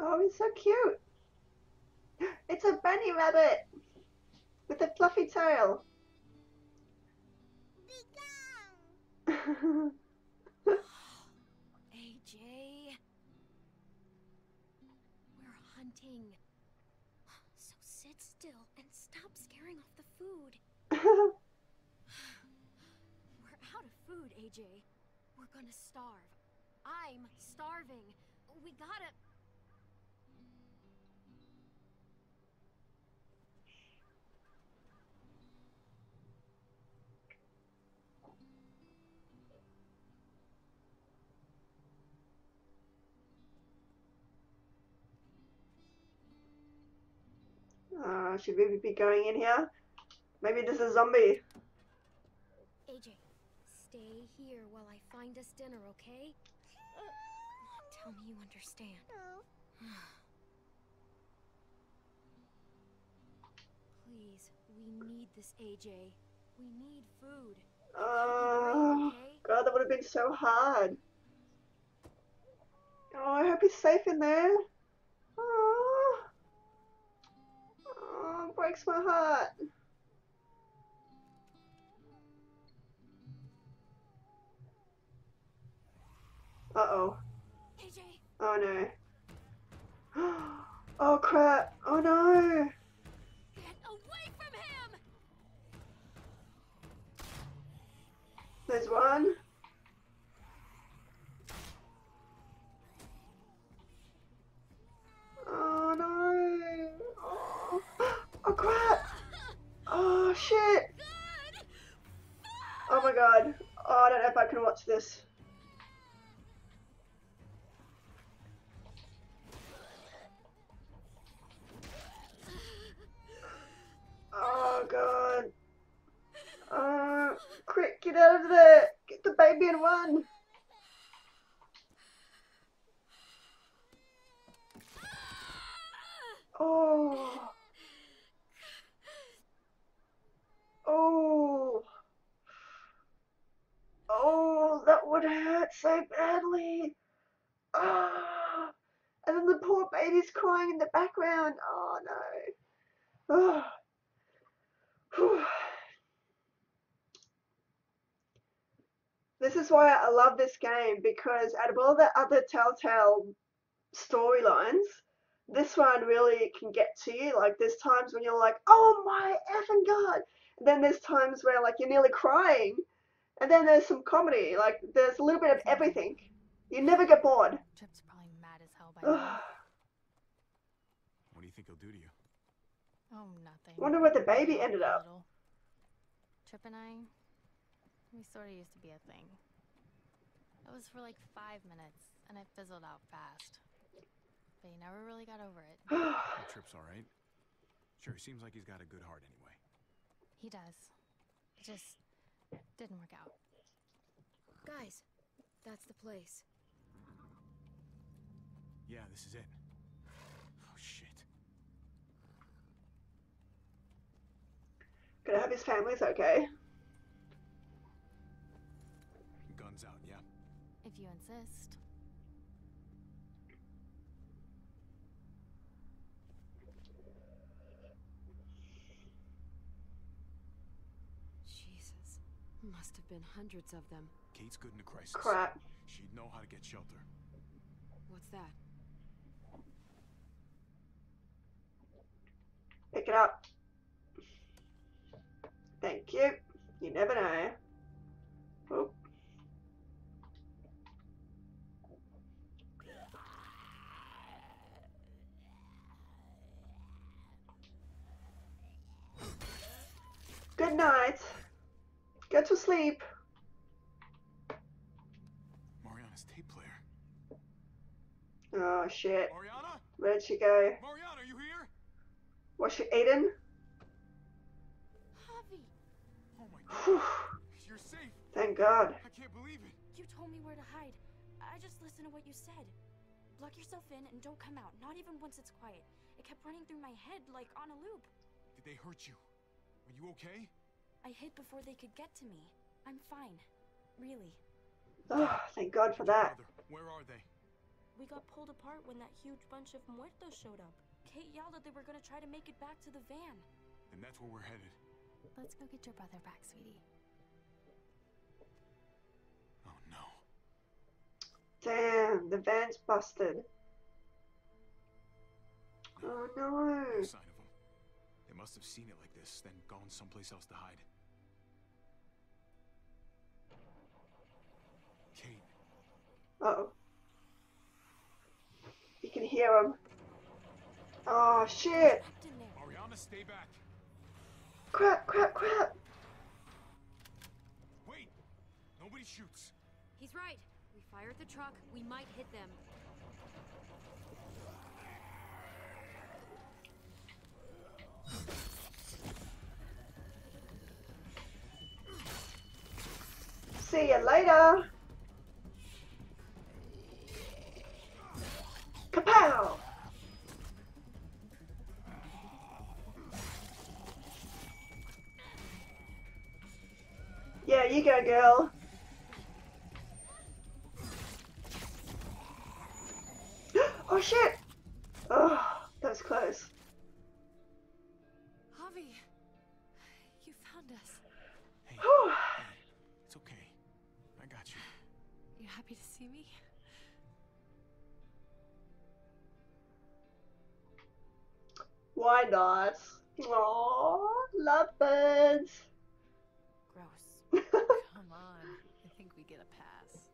Oh, he's so cute. It's a bunny rabbit with a fluffy tail. AJ, we're hunting. So sit still and stop scaring off the food. We're out of food, AJ. We're gonna starve. I'm starving. We gotta... should we be going in here? Maybe this is a zombie. AJ, stay here while I find us dinner, okay? Tell me you understand. No. Please, we need this, AJ. We need food. Oh, God, that would have been so hard. Oh, I hope he's safe in there. Oh. Oh, it breaks my heart. Uh-oh. AJ. Oh, no. Oh, crap. Oh, no. Get away from him! There's one. Oh, no. Oh. Oh, crap! Oh, shit! Oh my God. Oh, I don't know if I can watch this. Oh, God. Oh, quick, get out of there! Get the baby and run! Oh... Oh, oh, that would hurt so badly. Oh. And then the poor baby's crying in the background. Oh, no. Oh. This is why I love this game, because out of all the other Telltale storylines, this one really can get to you. Like, there's times when you're like, oh my effing god. And then there's times where, like, you're nearly crying. And then there's some comedy. Like, there's a little bit of everything. You never get bored. Trip's probably mad as hell by now. What do you think he'll do to you? Oh, nothing. Wonder where the baby ended up. Trip and I, we sort of used to be a thing. It was for like 5 minutes, and it fizzled out fast. But you never really got over it. Trip's all right. Sure, seems like he's got a good heart anyway. He does. It just didn't work out. Guys, that's the place. Yeah, this is it. Oh, shit. Could I hope his family's okay? Guns out, yeah? If you insist. Jesus. Must have been hundreds of them. Kate's good in a crisis. Crap. She'd know how to get shelter. What's that? Pick it up. Thank you. You never know. Oh. Good night. Go to sleep. Mariana's tape player. Oh shit. Mariana? Where'd she go? Mariana, are you here? Was she Aiden? Whew. You're safe. Thank God. I can't believe it. You told me where to hide. I just listened to what you said. Lock yourself in and don't come out, not even once it's quiet. It kept running through my head like on a loop. Did they hurt you? Are you okay? I hid before they could get to me. I'm fine. Really. Oh, thank God for that. Where are they? We got pulled apart when that huge bunch of muertos showed up. Kate yelled that they were going to try to make it back to the van. And that's where we're headed. Let's go get your brother back, sweetie. Oh no. Damn, the van's busted. Oh no. No sign of them. They must have seen it like this, then gone someplace else to hide. Kate. Uh-oh. You can hear him. Oh shit. Mariana, stay back. Crap, crap, crap! Wait! Nobody shoots. He's right. We fired the truck. We might hit them. See you later! Kapow! Yeah, you go, girl. Oh shit! Oh, that was close. Javi, you found us. Hey, hey, it's okay. I got you. You happy to see me? Why not? Aww, lovebirds. Gross. Come on, I think we get a pass.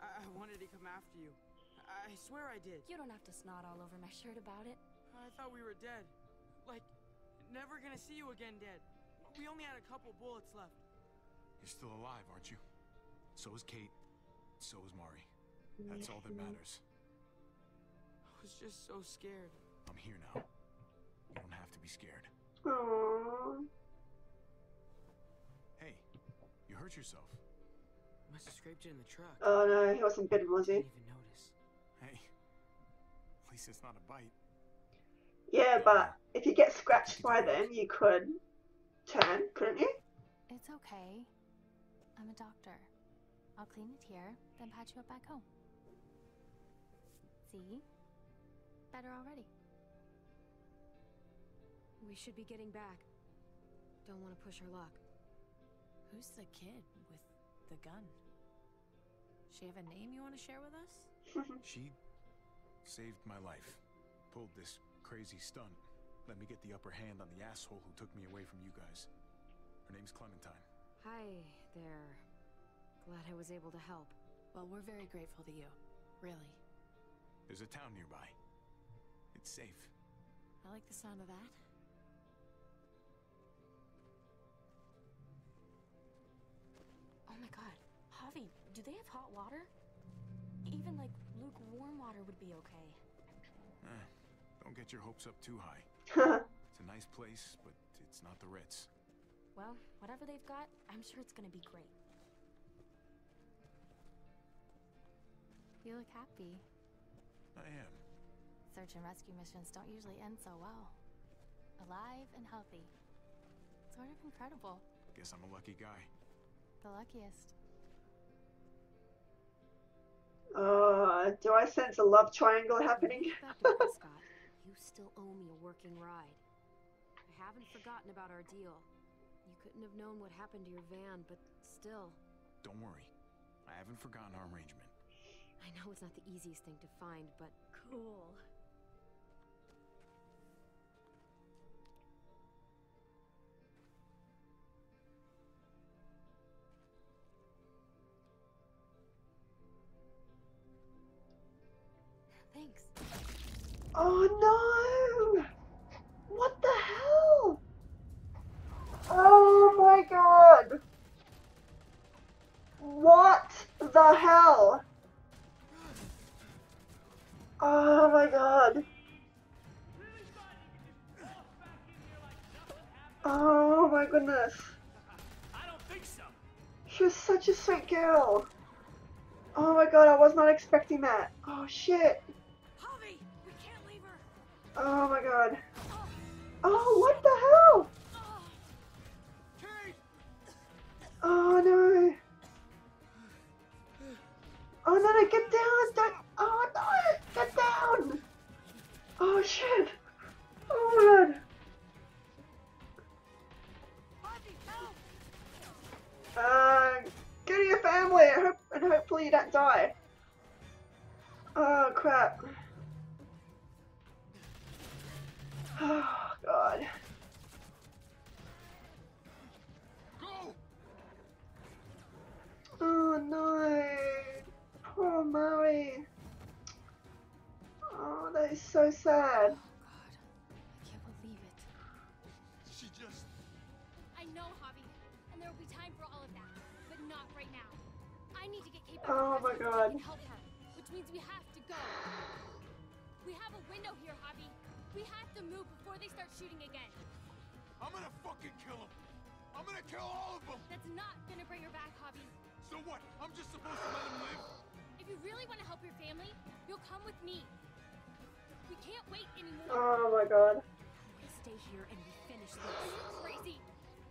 I wanted to come after you. I swear I did. You don't have to snot all over my shirt about it. I thought we were dead. Like, never gonna see you again dead. We only had a couple bullets left. You're still alive, aren't you? So is Kate. So is Mari. That's all that matters. I was just so scared. I'm here now. You don't have to be scared. Aww. Hey, you hurt yourself. Must have scraped it in the truck. Oh no, he wasn't bitten, was he? Didn't even notice. Hey, at least it's not a bite. Yeah, but if you get scratched by them, you could turn, couldn't you? It's okay. I'm a doctor. I'll clean it here, then patch you up back home. See? Better already. We should be getting back. Don't want to push her luck. Who's the kid with the gun? She have a name you want to share with us? She Saved my life. Pulled this crazy stunt. Let me get the upper hand on the asshole who took me away from you guys. Her name's Clementine. Hi there. Glad I was able to help. Well, we're very grateful to you. Really. There's a town nearby. It's safe. I like the sound of that. Oh my god. Javi, do they have hot water? Even, like, lukewarm water would be okay. Don't get your hopes up too high. It's a nice place, but it's not the Ritz. Well, whatever they've got, I'm sure it's gonna be great. You look happy. I am. Search and rescue missions don't usually end so well. Alive and healthy. Sort of incredible. Guess I'm a lucky guy. The luckiest. Do I sense a love triangle happening? Prescott, you still owe me a working ride. I haven't forgotten about our deal. You couldn't have known what happened to your van, but still. Don't worry. I haven't forgotten our arrangement. I know it's not the easiest thing to find, but cool. Thanks. Oh no! What the hell? Oh my god! What the hell? Oh my god! Oh my goodness! I don't think so. She was such a sweet girl. Oh my god! I was not expecting that. Oh shit! Oh my god. Oh, what the hell? Oh no. Oh no, no, get down. Don't. Oh no, get down. Oh shit. Oh my god. Go to your family and hopefully you don't die. Oh crap. Oh god. Go. Oh no. Poor Murray. Oh, that is so sad. Oh god. I can't believe it. She just... I know, Javi. And there will be time for all of that. But not right now. I need to get Kate back. Oh my god. And help her, which means we have to go. We have a window here, Javi. We have to move before they start shooting again. I'm gonna fucking kill them. I'm gonna kill all of them. That's not gonna bring her back, Javi. So what? I'm just supposed to let them live? If you really want to help your family, you'll come with me. We can't wait anymore. Oh my god. We stay here and we finish this. You're crazy.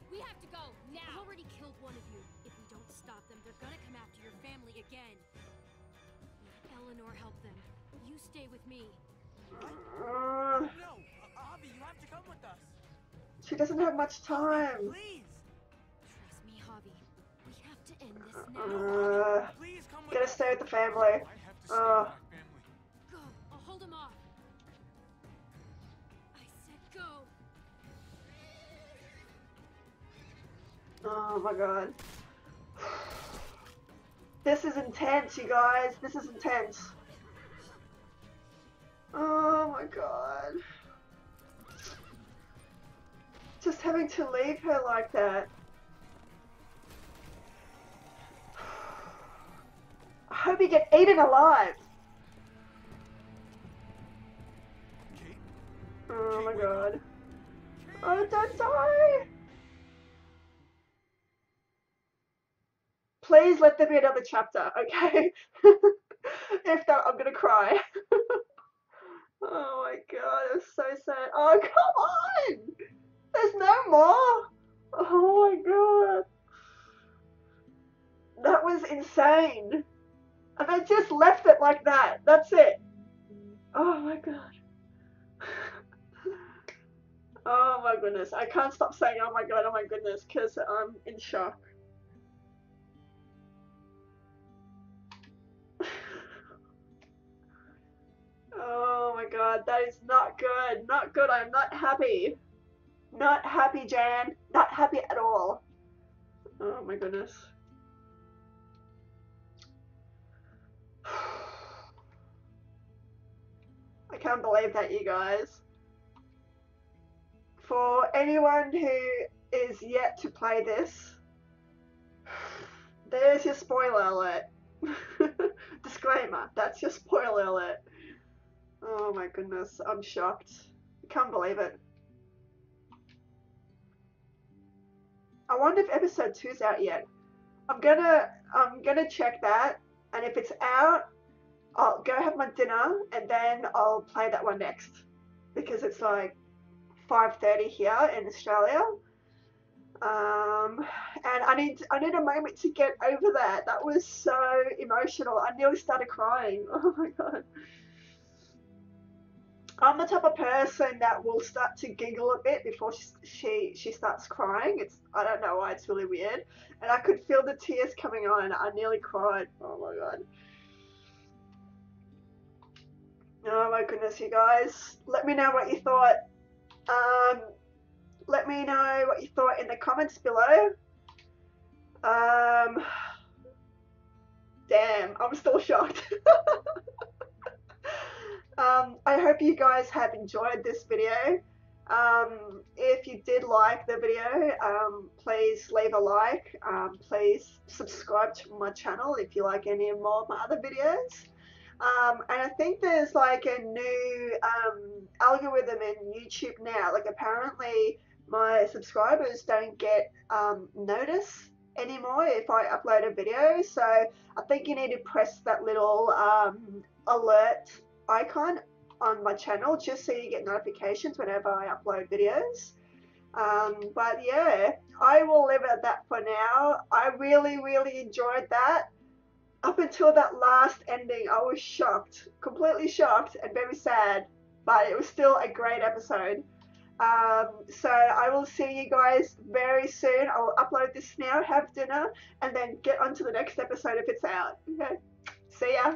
We have to go now. I've already killed one of you. If we don't stop them, they're gonna come after your family again. Let Eleanor help them. You stay with me. No, Javi, you have to come with us. She doesn't have much time. Please. Trust me, Javi. We have to end this now. Please come with us. Gotta stay with the family. Go, I'll hold him off. I said go. Oh my god. This is intense, you guys. This is intense. Oh my god. Just having to leave her like that. I hope you get eaten alive. Kate? Oh my god. Oh, don't die! Please let there be another chapter, okay? If not, I'm gonna cry. Oh my god, it was so sad. Oh, come on! There's no more! Oh my god. That was insane. And I just left it like that. That's it. Oh my god. Oh my goodness. I can't stop saying oh my goodness, because I'm in shock. god, that is not good. Not good. I'm not happy. Not happy, Jan. Not happy at all. Oh my goodness. I can't believe that, you guys. For anyone who is yet to play this, there's your spoiler alert. Disclaimer, that's your spoiler alert. Oh my goodness, I'm shocked. I can't believe it. I wonder if episode 2's out yet. I'm gonna check that, and if it's out, I'll go have my dinner and then I'll play that one next, because it's like 5:30 here in Australia. And I need a moment to get over that. That was so emotional. I nearly started crying. Oh my god. I'm the type of person that will start to giggle a bit before she starts crying. I don't know why, it's really weird. And I could feel the tears coming on and I nearly cried. Oh my god. Oh my goodness, you guys. Let me know what you thought. Let me know what you thought in the comments below. Damn, I'm still shocked. I hope you guys have enjoyed this video. If you did like the video, please leave a like. Please subscribe to my channel if you like any more of my other videos. And I think there's like a new algorithm in YouTube now. Like apparently my subscribers don't get notice anymore if I upload a video. So I think you need to press that little alert icon on my channel just so you get notifications whenever I upload videos. But yeah, I will leave it at that for now. I really, really enjoyed that. Up until that last ending, I was shocked, completely shocked and very sad, but it was still a great episode. So I will see you guys very soon. I will upload this now, have dinner, and then get on to the next episode if it's out. Okay, see ya.